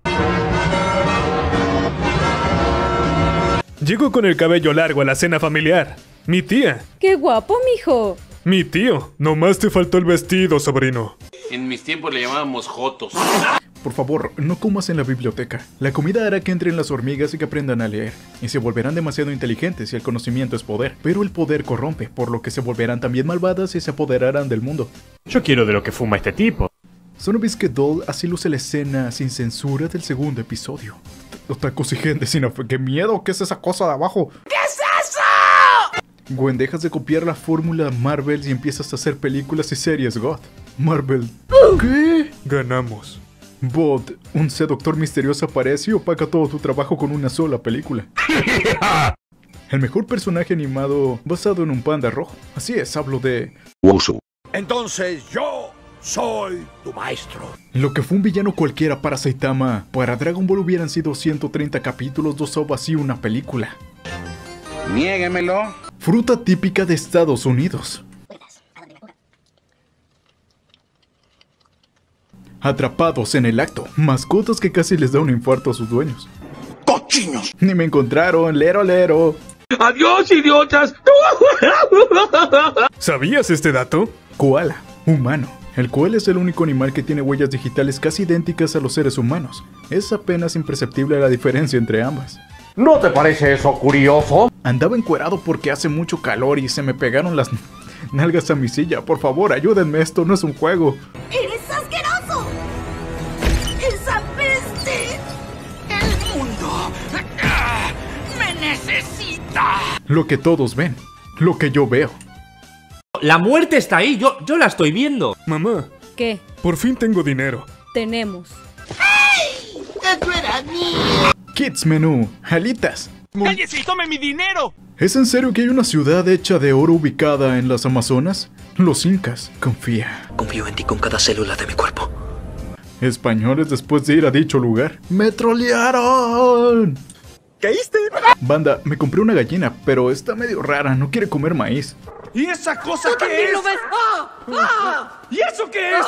Llego con el cabello largo a la cena familiar. Mi tía. ¡Qué guapo, mijo! Mi tío, nomás te faltó el vestido, sobrino. En mis tiempos le llamábamos jotos. Por favor, no comas en la biblioteca. La comida hará que entren las hormigas y que aprendan a leer. Y se volverán demasiado inteligentes y el conocimiento es poder. Pero el poder corrompe, por lo que se volverán también malvadas y se apoderarán del mundo. Yo quiero de lo que fuma este tipo. Solo ves que Doll así luce la escena sin censura del segundo episodio. Los tacos y gente sin afán. ¡Qué miedo! ¿Qué es esa cosa de abajo? ¿Qué es eso? Gwen, dejas de copiar la fórmula Marvel y empiezas a hacer películas y series God. Marvel. ¿Qué? Ganamos. Bot, un seductor misterioso aparece y opaca todo tu trabajo con una sola película. El mejor personaje animado basado en un panda rojo. Así es, hablo de... Wushu. Entonces yo soy tu maestro. Lo que fue un villano cualquiera para Saitama, para Dragon Ball hubieran sido 130 capítulos, 2 ovas y una película. Niéguemelo. Fruta típica de Estados Unidos. atrapados en el acto. Mascotas que casi les da un infarto a sus dueños. ¡Cochinos! Ni me encontraron, lero lero. ¡Adiós, idiotas! ¿Sabías este dato? Koala, humano, el cual es el único animal que tiene huellas digitales casi idénticas a los seres humanos. Es apenas imperceptible la diferencia entre ambas. ¿No te parece eso curioso? Andaba encuerado porque hace mucho calor y se me pegaron las nalgas a mi silla. Por favor, ayúdenme, esto no es un juego. ¡Eres asqueroso! ¡Esa peste! ¡El mundo me necesita! Lo que todos ven, lo que yo veo. La muerte está ahí, yo la estoy viendo. Mamá. ¿Qué? Por fin tengo dinero. Tenemos. ¡Ay! ¡Eso era mío! Kids Menú, alitas. ¡Cállese y tome mi dinero! ¿Es en serio que hay una ciudad hecha de oro ubicada en las Amazonas? Los incas. Confía. Confío en ti con cada célula de mi cuerpo. Españoles después de ir a dicho lugar. ¡Me trolearon! ¿Caíste? Banda, me compré una gallina, pero está medio rara, no quiere comer maíz. ¿Y esa cosa qué es? ¿Y eso qué es?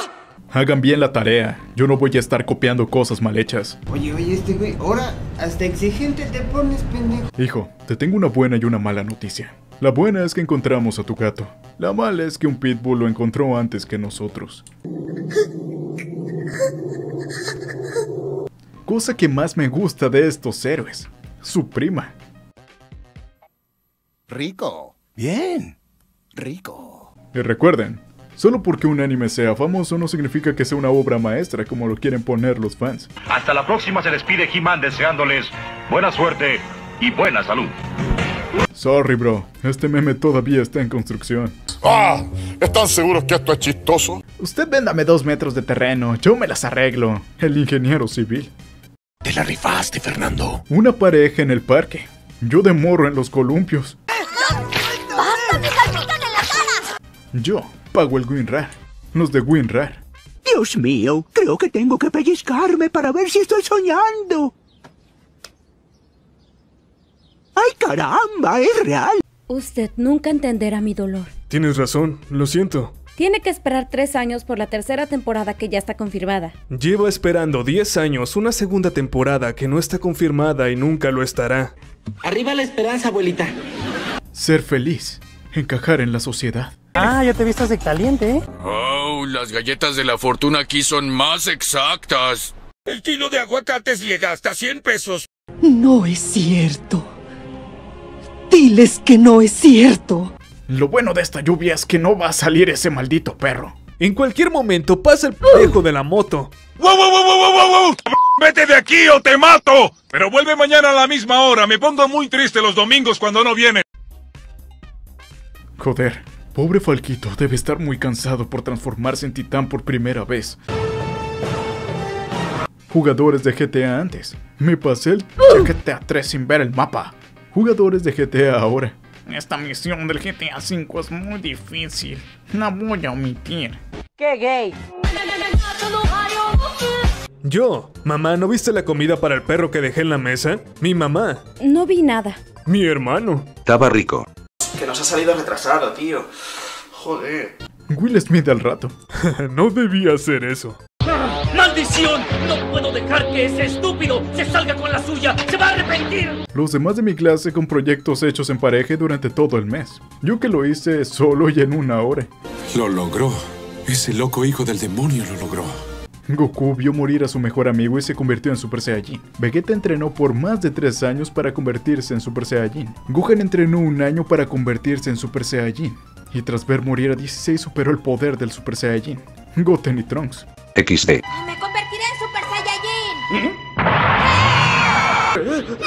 Hagan bien la tarea, yo no voy a estar copiando cosas mal hechas. Oye, este güey, ahora hasta exigente te pones, pendejo. Hijo, te tengo una buena y una mala noticia. La buena es que encontramos a tu gato. La mala es que un pitbull lo encontró antes que nosotros. Cosa que más me gusta de estos héroes, su prima. Rico. Bien. Rico. Y recuerden, solo porque un anime sea famoso no significa que sea una obra maestra como lo quieren poner los fans. Hasta la próxima se despide He-Man deseándoles buena suerte y buena salud. Sorry bro, este meme todavía está en construcción. ¡Ah! ¿Están seguros que esto es chistoso? Usted véndame 2 metros de terreno, yo me las arreglo. El ingeniero civil. Te la rifaste, Fernando. Una pareja en el parque, yo de morro en los columpios. Yo pago el WinRAR, los de WinRAR. Dios mío, creo que tengo que pellizcarme para ver si estoy soñando. ¡Ay, caramba! ¡Es real! Usted nunca entenderá mi dolor. Tienes razón, lo siento. Tiene que esperar 3 años por la tercera temporada que ya está confirmada. Lleva esperando 10 años una segunda temporada que no está confirmada y nunca lo estará. ¡Arriba la esperanza, abuelita! Ser feliz, encajar en la sociedad. Ah, ya te vistas de caliente, ¿eh? Oh, las galletas de la fortuna aquí son más exactas. El kilo de aguacates llega hasta 100 pesos. No es cierto. Diles que no es cierto. Lo bueno de esta lluvia es que no va a salir ese maldito perro. En cualquier momento pasa el pendejo de la moto. ¡Wow, wow, wow, wow, wow, wow! ¡Vete de aquí o te mato! Pero vuelve mañana a la misma hora. Me pongo muy triste los domingos cuando no vienen. Joder. Pobre Falquito debe estar muy cansado por transformarse en titán por primera vez. Jugadores de GTA antes. Me pasé el GTA 3 sin ver el mapa. Jugadores de GTA ahora. Esta misión del GTA 5 es muy difícil. La voy a omitir. ¡Qué gay! Yo, mamá, ¿no viste la comida para el perro que dejé en la mesa? Mi mamá. No vi nada. Mi hermano. Estaba rico. Que nos ha salido retrasado, tío. Joder. Will Smith al rato. No debía hacer eso. ¡Maldición! No puedo dejar que ese estúpido se salga con la suya. ¡Se va a arrepentir! Los demás de mi clase con proyectos hechos en pareja durante todo el mes. Yo que lo hice solo y en 1 hora. Lo logró. Ese loco hijo del demonio lo logró. Goku vio morir a su mejor amigo y se convirtió en Super Saiyajin. Vegeta entrenó por más de 3 años para convertirse en Super Saiyajin. Gohan entrenó 1 año para convertirse en Super Saiyajin. Y tras ver morir a 16 superó el poder del Super Saiyajin. Goten y Trunks. XD. ¡Me convertiré en Super Saiyajin! ¡No! ¡No!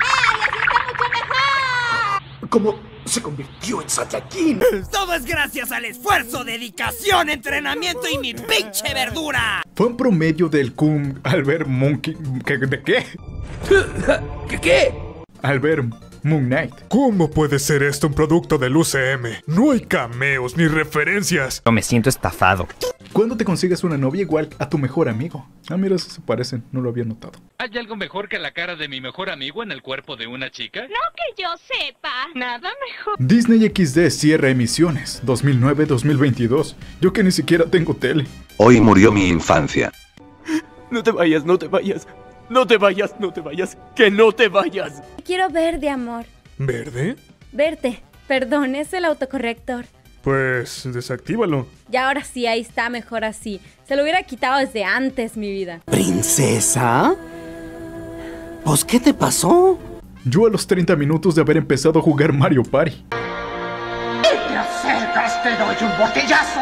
¡Así está mucho mejor! ¿Cómo? Se convirtió en Saiyajin. Todo es gracias al esfuerzo, dedicación, entrenamiento y mi pinche verdura. Fue un promedio del cum Albert Monkey... ¿De qué? ¿Qué? Albert Moon Knight. ¿Cómo puede ser esto un producto del UCM? No hay cameos ni referencias. Yo me siento estafado. ¿Cuándo te consigues una novia igual a tu mejor amigo? Ah, mira, se parecen, no lo había notado. ¿Hay algo mejor que la cara de mi mejor amigo en el cuerpo de una chica? No que yo sepa, nada mejor. Disney XD cierra emisiones 2009-2022. Yo que ni siquiera tengo tele. Hoy murió mi infancia. No te vayas, no te vayas. No te vayas, no te vayas. Que no te vayas. Quiero verde, amor. ¿Verde? Verte. Perdón, es el autocorrector. Pues, desactívalo. Y ahora sí, ahí está, mejor así. Se lo hubiera quitado desde antes, mi vida. ¿Princesa? ¿Pues qué te pasó? Yo a los 30 minutos de haber empezado a jugar Mario Party. ¡Y te acercas, te doy un botellazo!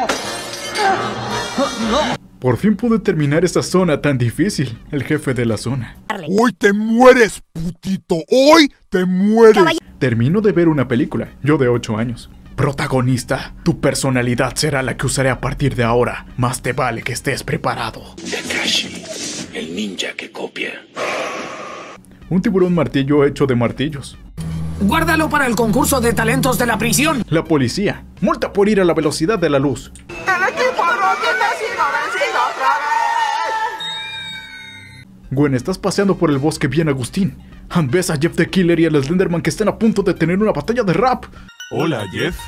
¡No! Por fin pude terminar esa zona tan difícil. El jefe de la zona. ¡Hoy te mueres, putito! ¡Hoy te mueres! Termino de ver una película, yo de 8 años. Protagonista, tu personalidad será la que usaré a partir de ahora. Más te vale que estés preparado. Takashi, el ninja que copia. Un tiburón martillo hecho de martillos. Guárdalo para el concurso de talentos de la prisión. La policía, multa por ir a la velocidad de la luz. El equipo roqueta ha sido vencido otra vez. Gwen, estás paseando por el bosque bien Agustín. And ves a Jeff the Killer y el Slenderman que están a punto de tener una batalla de rap. Hola, Jeff.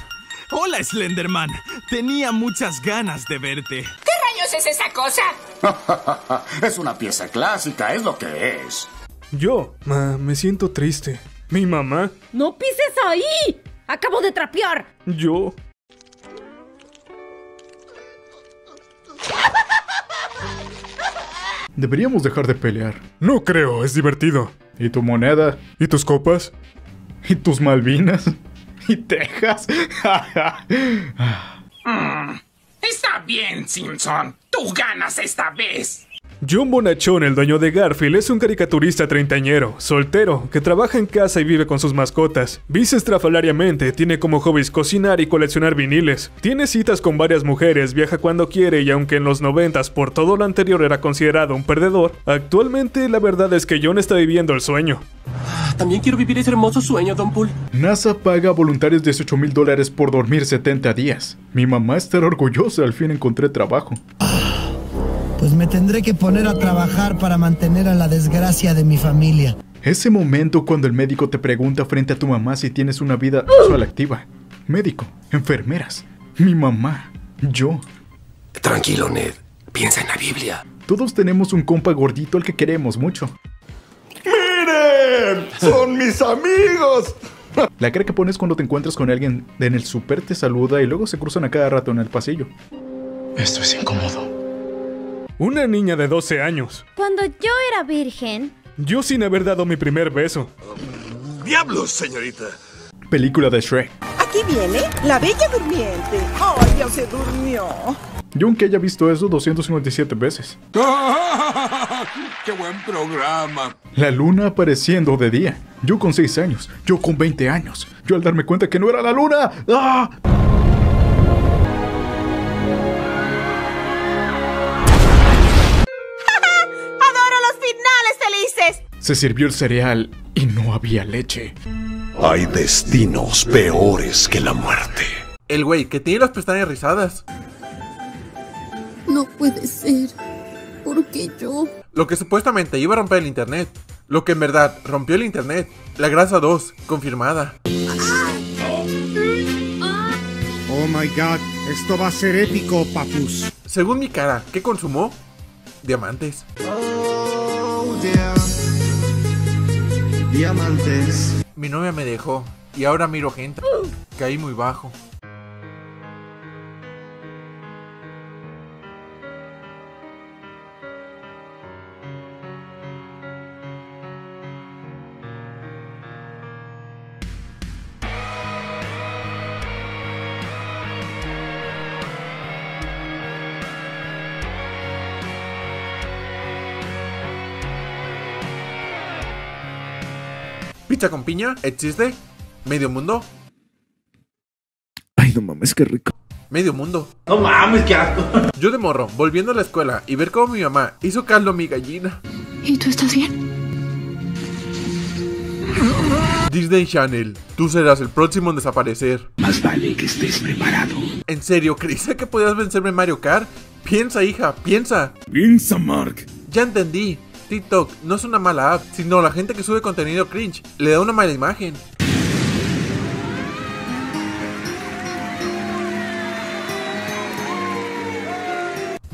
Hola, Slenderman. Tenía muchas ganas de verte. ¿Qué rayos es esa cosa? Es una pieza clásica, es lo que es. Yo, me siento triste. ¿Mi mamá? ¡No pises ahí! ¡Acabo de trapear! Yo. Deberíamos dejar de pelear. No creo, es divertido. ¿Y tu moneda? ¿Y tus copas? ¿Y tus Malvinas? ¿Y Texas? Está bien, Simpson. Tú ganas esta vez. John Bonachón, el dueño de Garfield, es un caricaturista treintañero, soltero, que trabaja en casa y vive con sus mascotas. Vive estrafalariamente, tiene como hobbies cocinar y coleccionar viniles. Tiene citas con varias mujeres, viaja cuando quiere y aunque en los 90s por todo lo anterior era considerado un perdedor, actualmente la verdad es que John está viviendo el sueño. También quiero vivir ese hermoso sueño, Don Poole. NASA paga a voluntarios $18,000 por dormir 70 días. Mi mamá estará orgullosa, al fin encontré trabajo. Pues me tendré que poner a trabajar para mantener a la desgracia de mi familia. Ese momento cuando el médico te pregunta frente a tu mamá si tienes una vida sexual activa. Médico, enfermeras, mi mamá, yo. Tranquilo, Ned. Piensa en la Biblia. Todos tenemos un compa gordito al que queremos mucho. ¡Miren! ¡Son mis amigos! La cara que pones cuando te encuentras con alguien en el súper te saluda y luego se cruzan a cada rato en el pasillo. Esto es incómodo. Una niña de 12 años. Cuando yo era virgen. Yo sin haber dado mi primer beso. ¡Diablos, señorita! Película de Shrek. Aquí viene la bella durmiente. ¡Oh, ya se durmió! Yo aunque haya visto eso 257 veces. ¡Qué buen programa! La luna apareciendo de día. Yo con 6 años, yo con 20 años. Yo al darme cuenta que no era la luna. ¡Ah! ¡Adoro los finales felices! Se sirvió el cereal y no había leche. Hay destinos peores que la muerte. El güey que tiene las pestañas rizadas. No puede ser. ¿Por qué yo? Lo que supuestamente iba a romper el internet. Lo que en verdad rompió el internet. La grasa 2, confirmada. Oh my god, esto va a ser épico, papus. Según mi cara, ¿qué consumó? Diamantes. Oh, yeah. Diamantes. Mi novia me dejó y ahora miro gente. Caí muy bajo. ¿Pizza con piña? ¿Existe? ¿Medio mundo? Ay, no mames, qué rico. Medio mundo. No mames, qué asco. Yo de morro, volviendo a la escuela y ver cómo mi mamá hizo caldo a mi gallina. ¿Y tú estás bien? Disney Channel, tú serás el próximo en desaparecer. Más vale que estés preparado. ¿En serio? ¿Creíste que podías vencerme en Mario Kart? Piensa, hija, piensa. Piensa, Mark. Ya entendí. TikTok no es una mala app, sino la gente que sube contenido cringe le da una mala imagen.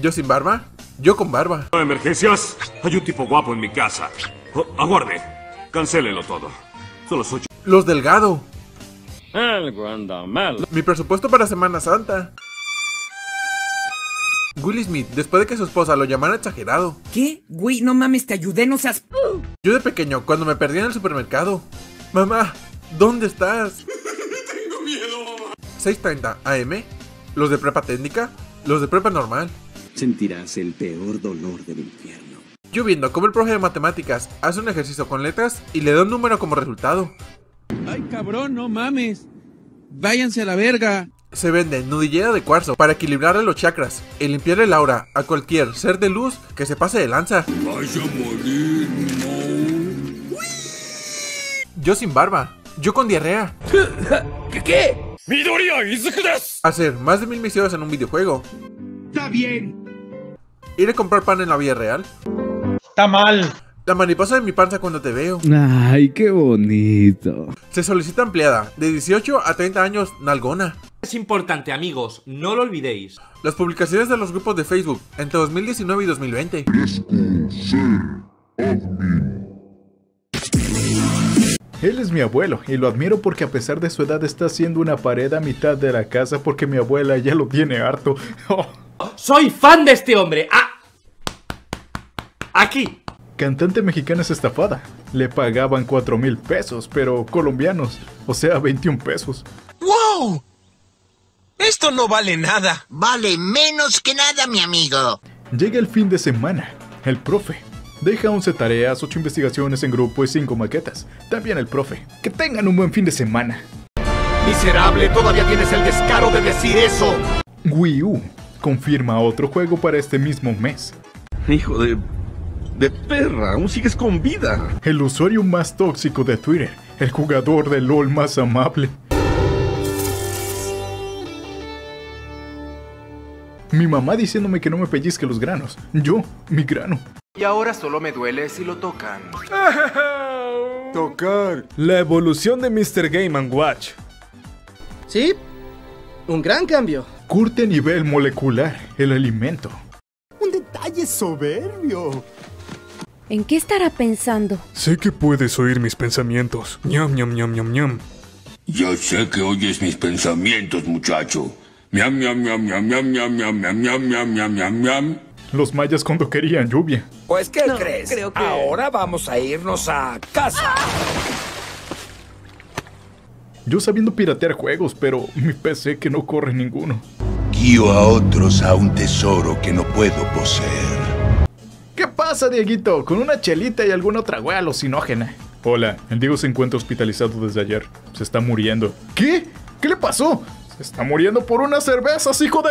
¿Yo sin barba? Yo con barba. ¿Emergencias? Hay un tipo guapo en mi casa. Aguarde. Cancélelo todo. Solo soy yo. Los Delgado. Algo anda mal. Mi presupuesto para Semana Santa. Will Smith, después de que su esposa lo llamara exagerado. ¿Qué? Güey, no mames, te ayudé, no seas... Yo de pequeño, cuando me perdí en el supermercado. Mamá, ¿dónde estás? Tengo miedo, mamá. 6:30 AM, los de prepa técnica, los de prepa normal. Sentirás el peor dolor del infierno. Yo viendo cómo el profe de matemáticas hace un ejercicio con letras y le da un número como resultado. Ay, cabrón, no mames. Váyanse a la verga. Se vende nudillera de cuarzo para equilibrarle los chakras y limpiarle el aura a cualquier ser de luz que se pase de lanza. Vaya a morir, no. Yo sin barba, yo con diarrea. ¿Qué? Hacer más de 1000 misiones en un videojuego. Está bien. Ir a comprar pan en la vida real. Está mal. La mariposa de mi panza cuando te veo. Ay, qué bonito. Se solicita empleada de 18 a 30 años nalgona. Es importante, amigos, no lo olvidéis. Las publicaciones de los grupos de Facebook entre 2019 y 2020. Él es mi abuelo y lo admiro porque a pesar de su edad está haciendo una pared a mitad de la casa porque mi abuela ya lo tiene harto. Soy fan de este hombre. Aquí. Cantante mexicana es estafada. Le pagaban 4,000 pesos, pero colombianos, o sea, 21 pesos. ¡Wow! Esto no vale nada. Vale menos que nada, mi amigo. Llega el fin de semana. El profe. Deja 11 tareas, 8 investigaciones en grupo y 5 maquetas. También el profe. Que tengan un buen fin de semana. Miserable, todavía tienes el descaro de decir eso. Wii U confirma otro juego para este mismo mes. Hijo de... perra, aún sigues con vida. El usuario más tóxico de Twitter. El jugador de LOL más amable. Mi mamá diciéndome que no me pellizque los granos. Yo, mi grano. Y ahora solo me duele si lo tocan. Tocar. La evolución de Mr. Game & Watch. Sí, un gran cambio. Curte nivel molecular el alimento. Un detalle soberbio. ¿En qué estará pensando? Sé que puedes oír mis pensamientos. Ñam, ñam, ñam, ñam, ñam. Ya sé que oyes mis pensamientos, muchacho. Ñam, ñam, ñam, ñam, ñam, ñam, ñam, ñam, ñam, ñam, ñam, ñam. Los mayas cuando querían lluvia. Pues, ¿qué crees? Creo que... ahora vamos a irnos a casa. Yo sabiendo piratear juegos, pero mi PC que no corre ninguno. Guío a otros a un tesoro que no puedo poseer. ¿Qué pasa, Dieguito? Con una chelita y alguna otra wea alucinógena. Hola, el Diego se encuentra hospitalizado desde ayer. Se está muriendo. ¿Qué? ¿Qué le pasó? Se está muriendo por unas cervezas, hijo de...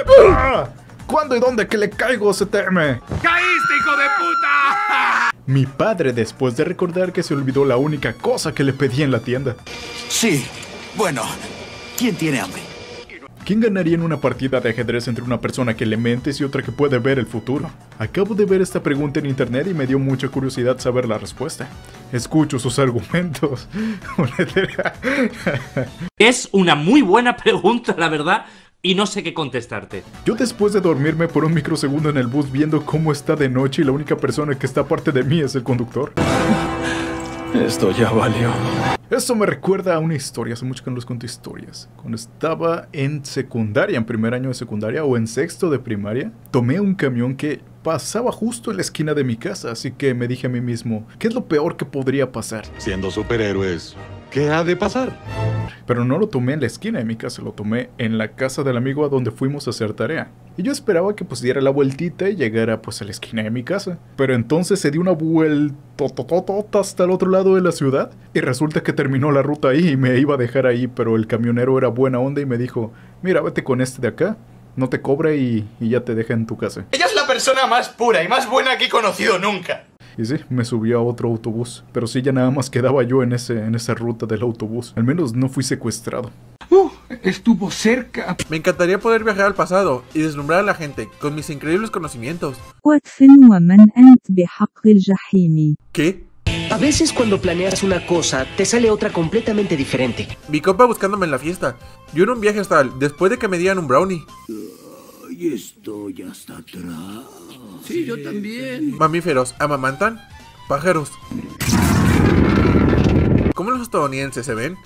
¿Cuándo y dónde que le caigo se teme? ¡Caíste, hijo de puta! Mi padre, después de recordar que se olvidó la única cosa que le pedí en la tienda. Sí, bueno, ¿quién tiene hambre? ¿Quién ganaría en una partida de ajedrez entre una persona que le mentes y otra que puede ver el futuro? Acabo de ver esta pregunta en internet y me dio mucha curiosidad saber la respuesta. Escucho sus argumentos. Es una muy buena pregunta, la verdad, y no sé qué contestarte. Yo después de dormirme por un microsegundo en el bus viendo cómo está de noche y la única persona que está aparte de mí es el conductor. Esto ya valió. Eso me recuerda a una historia, hace mucho que no les cuento historias. Cuando estaba en secundaria, en primer año de secundaria o en sexto de primaria, tomé un camión que pasaba justo en la esquina de mi casa, así que me dije a mí mismo, ¿qué es lo peor que podría pasar? Siendo superhéroes, ¿qué ha de pasar? Pero no lo tomé en la esquina de mi casa, lo tomé en la casa del amigo a donde fuimos a hacer tarea. Y yo esperaba que pues diera la vueltita y llegara pues a la esquina de mi casa. Pero entonces se dio una vuelta hasta el otro lado de la ciudad. Y resulta que terminó la ruta ahí y me iba a dejar ahí. Pero el camionero era buena onda y me dijo, mira, vete con este de acá. No te cobra y ya te deja en tu casa. Ella es la persona más pura y más buena que he conocido nunca. Y sí, me subí a otro autobús, pero sí, ya nada más quedaba yo en esa ruta del autobús. Al menos no fui secuestrado. estuvo cerca. Me encantaría poder viajar al pasado y deslumbrar a la gente con mis increíbles conocimientos. ¿Qué? A veces cuando planeas una cosa, te sale otra completamente diferente. Mi compa buscándome en la fiesta. Yo en un viaje hasta después de que me dieran un brownie. Ay, estoy hasta atrás. Sí, yo también. Mamíferos, amamantan, pájaros. ¿Cómo los estadounidenses se ven?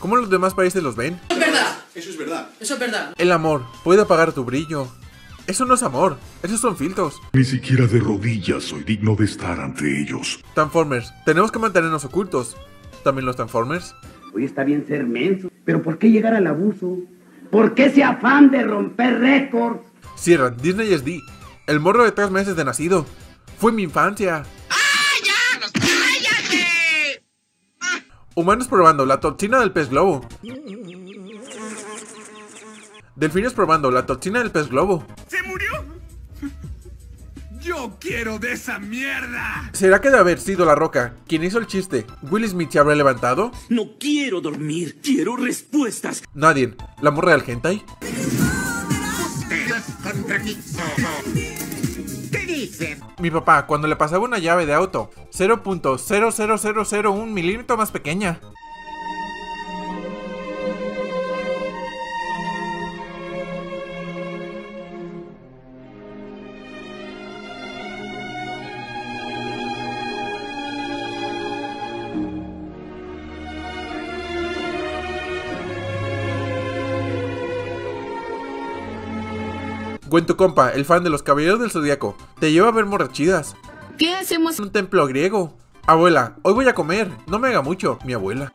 ¿Cómo los demás países los ven? Eso es verdad. Eso es verdad. Eso es verdad. El amor puede apagar tu brillo. Eso no es amor, esos son filtros. Ni siquiera de rodillas soy digno de estar ante ellos. Transformers, tenemos que mantenernos ocultos. ¿También los Transformers? Hoy está bien ser menso, pero ¿por qué llegar al abuso? ¿Por qué ese afán de romper récords? Cierran, Disney SD. El morro de 3 meses de nacido. Fue mi infancia. ¡Ah, ya! ¡No, cállate! ¡Ah! Humanos probando la toxina del pez globo. Delfines probando la toxina del pez globo. ¿Se murió? ¡Yo quiero de esa mierda! ¿Será que de haber sido La Roca quien hizo el chiste, Will Smith se habrá levantado? No quiero dormir, quiero respuestas. Nadie, la morra del hentai. ¿Qué dices? Mi papá, cuando le pasaba una llave de auto, 0.00001 milímetro más pequeña. Cuento compa, el fan de los Caballeros del Zodíaco, te lleva a ver morrachidas. ¿Qué hacemos? Un templo griego. Abuela, hoy voy a comer, no me haga mucho, mi abuela.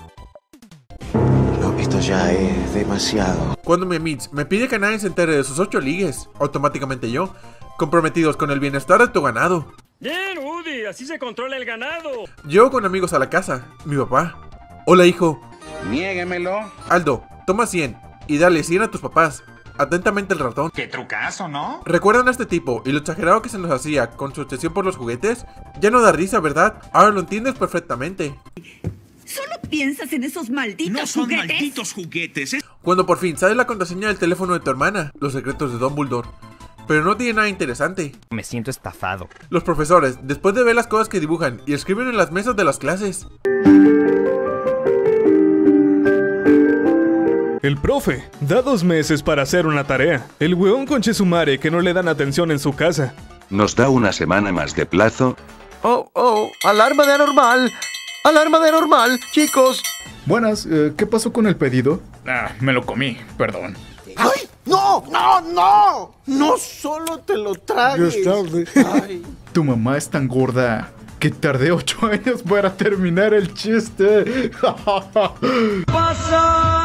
No, esto ya es demasiado. Cuando mi Mitz me pide que nadie se entere de sus 8 ligues, automáticamente yo, comprometidos con el bienestar de tu ganado. Bien, Woody, así se controla el ganado. Llego con amigos a la casa, mi papá. Hola, hijo. Niéguemelo. Aldo, toma 100 y dale 100 a tus papás. Atentamente el ratón. Qué trucazo, ¿no? ¿Recuerdan a este tipo y lo exagerado que se nos hacía con su obsesión por los juguetes? Ya no da risa, ¿verdad? Ahora lo entiendes perfectamente. ¿Solo piensas en esos malditos juguetes? No son malditos juguetes, ¿eh? Cuando por fin sabes la contraseña del teléfono de tu hermana, los secretos de Dumbledore. Pero no tiene nada interesante. Me siento estafado. Los profesores, después de ver las cosas que dibujan y escriben en las mesas de las clases. El profe, da 2 meses para hacer una tarea. El hueón conchesumare que no le dan atención en su casa. Nos da una semana más de plazo. Oh, alarma de anormal. Alarma de anormal, chicos. Buenas, ¿qué pasó con el pedido? Ah, me lo comí, perdón. ¡Ay! ¡No! ¡No! ¡No! ¡No solo te lo tragues! Ya es tarde. Ay. Tu mamá es tan gorda que tardé 8 años para terminar el chiste. Pasado.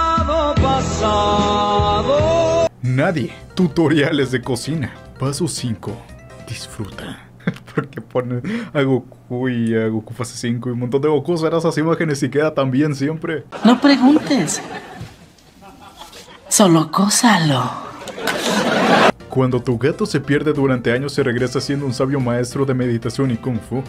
Nadie. Tutoriales de cocina. Paso 5. Disfruta. Porque pone a Goku y a Goku fase 5 y un montón de Goku. Serás así imágenes y queda tan bien siempre. No preguntes. Solo cósalo. Cuando tu gato se pierde durante años, se regresa siendo un sabio maestro de meditación y kung fu.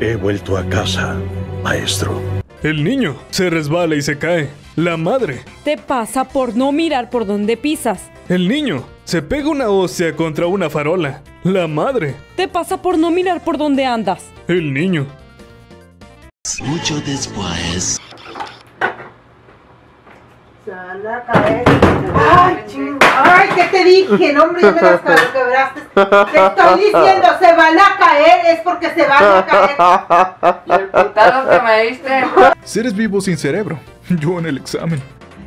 He vuelto a casa, maestro. El niño se resbala y se cae. La madre te pasa por no mirar por dónde pisas. El niño se pega una hostia contra una farola. La madre te pasa por no mirar por dónde andas. El niño. Mucho después. ¡Ay, chico! ¡Ay, qué te dije! ¡No, hombre, ya me las quebraste! ¡Te estoy diciendo! ¡Se van a caer! ¡Es porque se van a caer! ¡Y el putado que me diste! Seres vivos sin cerebro. Yo en el examen.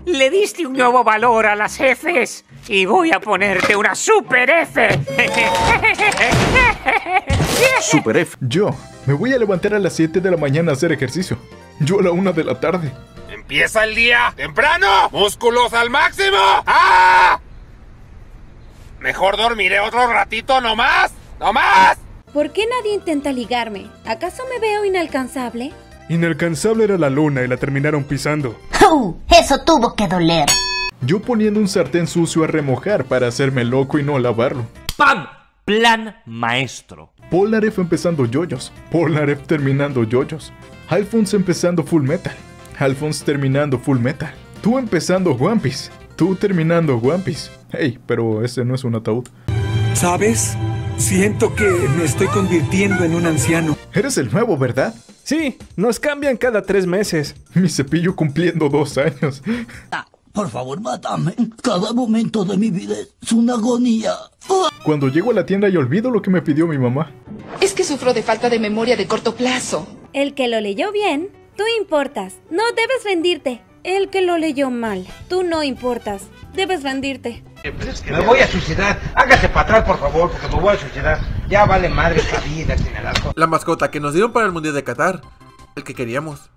Le diste un nuevo valor a las Fs y voy a ponerte una super F. Super F. Yo me voy a levantar a las 7 de la mañana a hacer ejercicio. Yo a la 1 de la tarde. ¡Empieza el día! ¡Temprano! ¡Músculos al máximo! ¡Ah! Mejor dormiré otro ratito nomás. ¡Nomás! ¿Por qué nadie intenta ligarme? ¿Acaso me veo inalcanzable? Inalcanzable era la luna y la terminaron pisando. ¡Eso tuvo que doler! Yo poniendo un sartén sucio a remojar para hacerme loco y no lavarlo. ¡Pam! Plan maestro. Polnareff empezando yoyos. Polnareff terminando yoyos. Alphonse empezando Full Metal. Alphonse terminando Full Metal. Tú empezando One Piece. Tú terminando One Piece. Hey, pero ese no es un ataúd. ¿Sabes? Siento que me estoy convirtiendo en un anciano. Eres el nuevo, ¿verdad? Sí, nos cambian cada 3 meses. Mi cepillo cumpliendo 2 años. Por favor, mátame. Cada momento de mi vida es una agonía. Cuando llego a la tienda y olvido lo que me pidió mi mamá. Es que sufro de falta de memoria de corto plazo. El que lo leyó bien, tú importas. No debes rendirte. El que lo leyó mal, tú no importas. Debes rendirte. Me voy a suicidar, hágase para atrás por favor, porque me voy a suicidar. Ya vale madre esta vida, sin el alcohol. La mascota que nos dieron para el Mundial de Qatar, el que queríamos.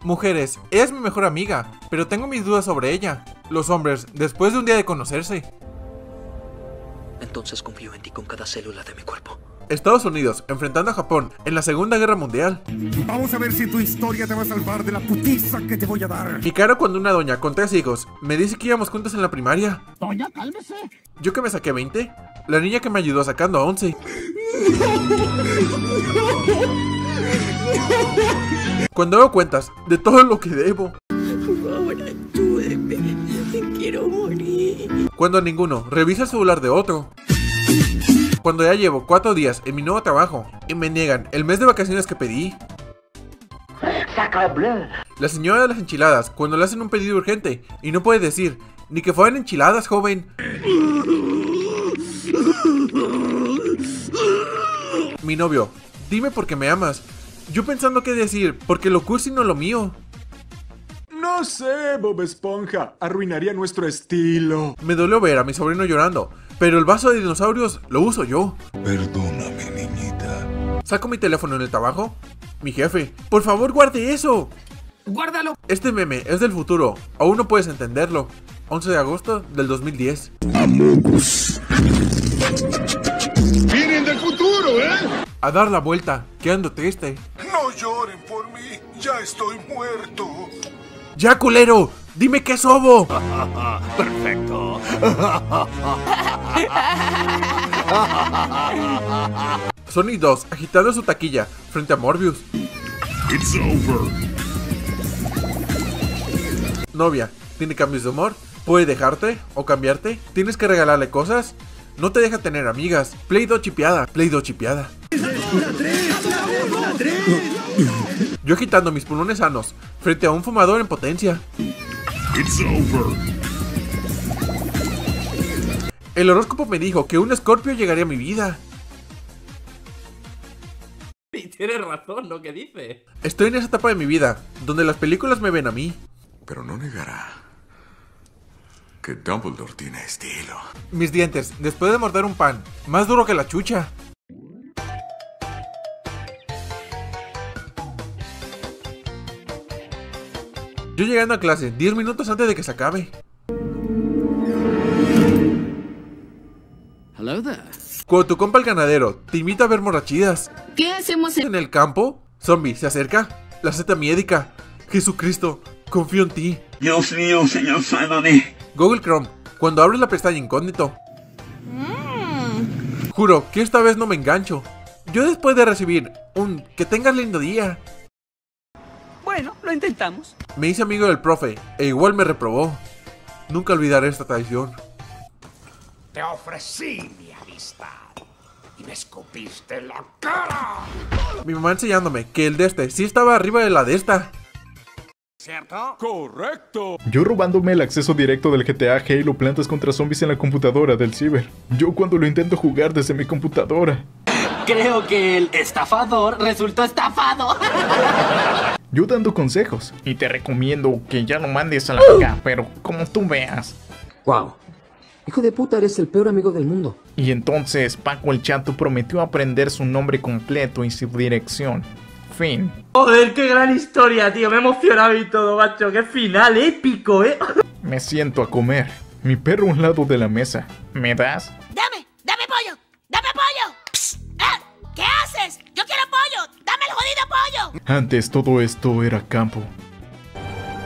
Mujeres, ella es mi mejor amiga, pero tengo mis dudas sobre ella. Los hombres, después de un día de conocerse. Entonces confío en ti con cada célula de mi cuerpo. Estados Unidos, enfrentando a Japón en la Segunda Guerra Mundial. Vamos a ver si tu historia te va a salvar de la putiza que te voy a dar. Y claro, cuando una doña con 3 hijos me dice que íbamos juntas en la primaria. Doña, cálmese. Yo que me saqué 20, la niña que me ayudó sacando a 11. Cuando hago cuentas de todo lo que debo. Ahora ayúdeme, quiero morir. Cuando ninguno revisa el celular de otro. Cuando ya llevo 4 días en mi nuevo trabajo y me niegan el mes de vacaciones que pedí. La señora de las enchiladas cuando le hacen un pedido urgente y no puede decir ni que fueran enchiladas, joven. Mi novio, dime por qué me amas. Yo pensando qué decir, porque lo cursi no es lo mío. No sé, Bob Esponja, arruinaría nuestro estilo. Me dolió ver a mi sobrino llorando, pero el vaso de dinosaurios lo uso yo. Perdóname, niñita. Saco mi teléfono en el trabajo. Mi jefe, por favor, guarde eso. Guárdalo. Este meme es del futuro, aún no puedes entenderlo. 11 de agosto del 2010. Amigos. Vienen del futuro, ¿eh? A dar la vuelta, quedando triste. No lloren por mí, ya estoy muerto. ¡Ya, culero! ¡Dime qué sobo! ¡Perfecto! Sonic 2 agitando su taquilla frente a Morbius. It's over. Novia, ¿tiene cambios de humor? ¿Puede dejarte o cambiarte? ¿Tienes que regalarle cosas? No te deja tener amigas. Play 2 chipeada. Play 2 chipeada. ¡La 3! ¡La 3! Yo agitando mis pulmones sanos frente a un fumador en potencia. It's over. El horóscopo me dijo que un escorpio llegaría a mi vida. Y tienes razón lo que dice. Estoy en esa etapa de mi vida donde las películas me ven a mí. Pero no negará que Dumbledore tiene estilo. Mis dientes, después de morder un pan, más duro que la chucha. Yo llegando a clase 10 minutos antes de que se acabe. Hello there. Cuando tu compa el ganadero te invita a ver morrachidas. ¿Qué hacemos en el campo? Zombie se acerca. La seta médica. Jesucristo, confío en ti. Dios mío, señor, sálvame. Google Chrome, cuando abres la pestaña incógnito. Juro que esta vez no me engancho. Yo después de recibir un que tengas lindo día. Bueno, lo intentamos. Me hice amigo del profe e igual me reprobó. Nunca olvidaré esta traición. Te ofrecí mi amistad y me escupiste en la cara. Mi mamá enseñándome que el de este sí estaba arriba de la de esta. ¿Cierto? Correcto. Yo robándome el acceso directo del GTA Halo Plantas contra Zombies en la computadora del ciber. Yo cuando lo intento jugar desde mi computadora. Creo que el estafador resultó estafado. Yo dando consejos. Y te recomiendo que ya no mandes a la verga, pero como tú veas. Wow. Hijo de puta, eres el peor amigo del mundo. Y entonces Paco el Chato prometió aprender su nombre completo y su dirección. Fin. Joder, qué gran historia, tío. Me he emocionado y todo, macho. Qué final épico, ¿eh? Me siento a comer. Mi perro a un lado de la mesa. ¿Me das? ¡Dame! ¡Dame pollo! ¡Dame pollo! ¿Qué haces? ¡Yo quiero pollo! ¡Dame el jodido pollo! Antes todo esto era campo.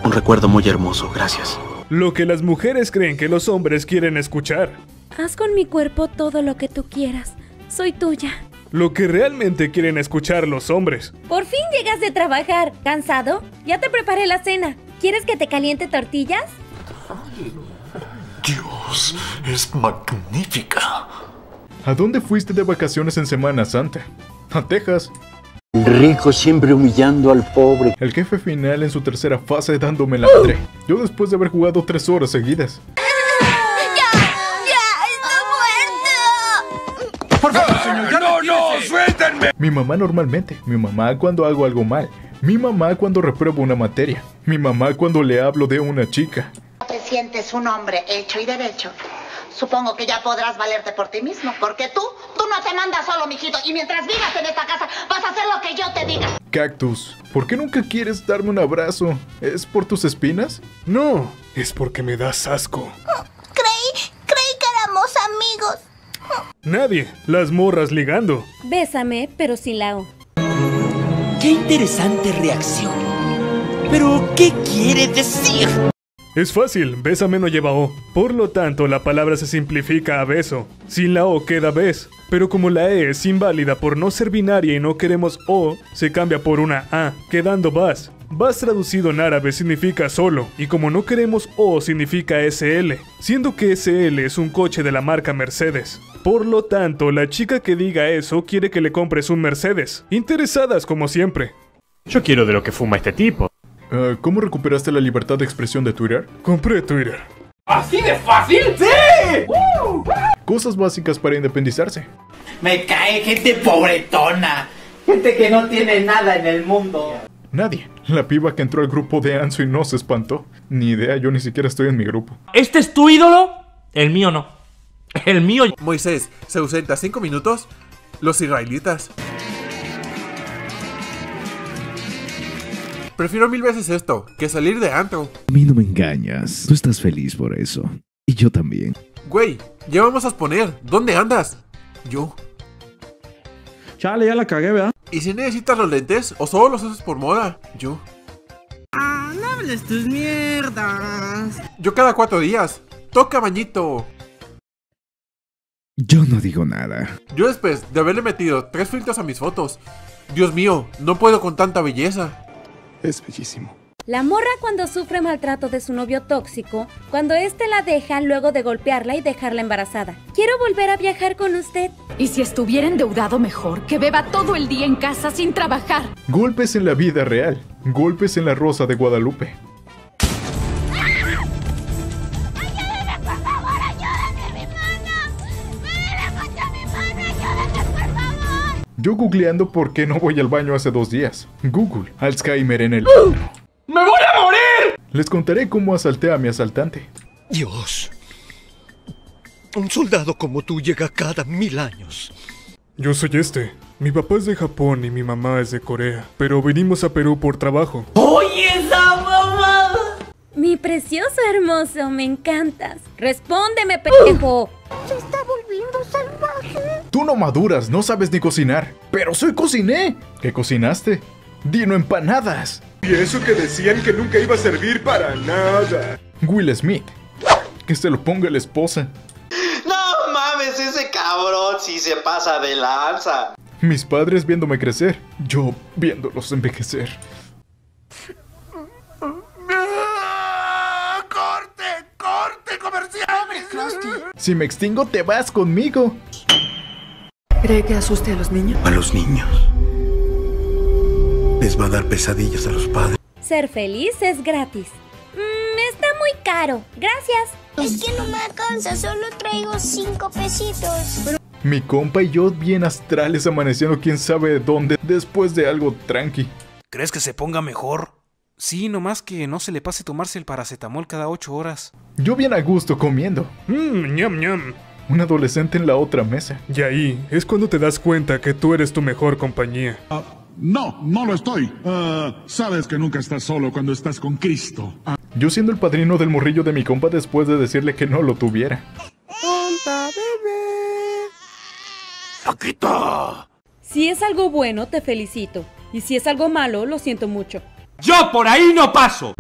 Un recuerdo muy hermoso, gracias. Lo que las mujeres creen que los hombres quieren escuchar. Haz con mi cuerpo todo lo que tú quieras. Soy tuya. lo que realmente quieren escuchar los hombres. Por fin llegas de trabajar. ¿Cansado? Ya te preparé la cena. ¿Quieres que te caliente tortillas? Dios, es magnífica. ¿A dónde fuiste de vacaciones en Semana Santa? A Texas. Rico siempre humillando al pobre. El jefe final en su tercera fase dándome la madre. Yo después de haber jugado 3 horas seguidas. Mi mamá normalmente, mi mamá cuando hago algo mal, mi mamá cuando repruebo una materia, mi mamá cuando le hablo de una chica. Te sientes un hombre hecho y derecho. Supongo que ya podrás valerte por ti mismo, porque tú no te mandas solo, mijito, y mientras vivas en esta casa vas a hacer lo que yo te diga. Cactus, ¿por qué nunca quieres darme un abrazo? ¿Es por tus espinas? No, es porque me das asco. Oh, creí que éramos amigos. Nadie, las morras ligando. Bésame, pero sin la O. Qué interesante reacción. Pero, ¿qué quiere decir? Es fácil, bésame no lleva O. Por lo tanto, la palabra se simplifica a beso. Sin la O queda bes. Pero como la E es inválida por no ser binaria y no queremos O, se cambia por una A, quedando bas. Bas traducido en árabe significa solo, y como no queremos O significa SL, siendo que SL es un coche de la marca Mercedes. Por lo tanto, la chica que diga eso quiere que le compres un Mercedes. Interesadas como siempre. Yo quiero de lo que fuma este tipo. ¿Cómo recuperaste la libertad de expresión de Twitter? Compré Twitter. ¿Así de fácil? ¡Sí! Cosas básicas para independizarse. Me cae gente pobretona, gente que no tiene nada en el mundo. Nadie. La piba que entró al grupo de Anzu y no se espantó. Ni idea, yo ni siquiera estoy en mi grupo. ¿Este es tu ídolo? El mío no. El mío... Moisés, se ausenta 5 minutos. Los israelitas. Prefiero 1000 veces esto, que salir de antro. A mí no me engañas. Tú estás feliz por eso. Y yo también. Güey, ya vamos a exponer. ¿Dónde andas? Yo. Chale, ya la cagué, ¿verdad? ¿Y si necesitas los lentes o solo los haces por moda? Yo. Ah, no hables tus mierdas. Yo cada 4 días. Toca bañito. Yo no digo nada. Yo después de haberle metido 3 filtros a mis fotos. Dios mío, no puedo con tanta belleza. Es bellísimo. La morra cuando sufre maltrato de su novio tóxico, cuando éste la deja luego de golpearla y dejarla embarazada. Quiero volver a viajar con usted. Y si estuviera endeudado mejor, que beba todo el día en casa sin trabajar. Golpes en la vida real, golpes en la Rosa de Guadalupe. ¡Ah! ¡Ayúdame, por favor! ¡Ayúdame, mi mano! ¡Me la concha, mi mano! ¡Ayúdame, por favor! Yo googleando por qué no voy al baño hace 2 días. Google, Alzheimer en el... ¡Me voy a morir! Les contaré cómo asalté a mi asaltante. Dios. Un soldado como tú llega cada 1000 años. Yo soy este. Mi papá es de Japón y mi mamá es de Corea. Pero vinimos a Perú por trabajo. ¡Oye esa mamá! Mi precioso hermoso, me encantas. Respóndeme, pendejo. Se está volviendo salvaje. Tú no maduras, no sabes ni cocinar. Pero soy cociné. ¿Qué cocinaste? Dino empanadas. Y eso que decían que nunca iba a servir para nada. Will Smith. Que se lo ponga la esposa. No mames, ese cabrón sí se pasa de lanza. Mis padres viéndome crecer. Yo viéndolos envejecer. ¡Corte! ¡Corte comercial! Si me extingo, te vas conmigo. ¿Cree que asuste a los niños? A los niños. Les va a dar pesadillas a los padres. Ser feliz es gratis. Está muy caro, gracias. Es que no me alcanza, solo traigo 5 pesitos. Mi compa y yo bien astrales amaneciendo quién sabe dónde después de algo tranqui. ¿Crees que se ponga mejor? Sí, nomás que no se le pase tomarse el paracetamol cada 8 horas. Yo bien a gusto comiendo. Ñam ñam. Un adolescente en la otra mesa. Y ahí es cuando te das cuenta que tú eres tu mejor compañía. No, no lo estoy. Sabes que nunca estás solo cuando estás con Cristo. Yo siendo el padrino del morrillo de mi compa después de decirle que no lo tuviera. ¡Hola, bebé! ¡Saquito! Si es algo bueno, te felicito. Y si es algo malo, lo siento mucho. ¡Yo por ahí no paso!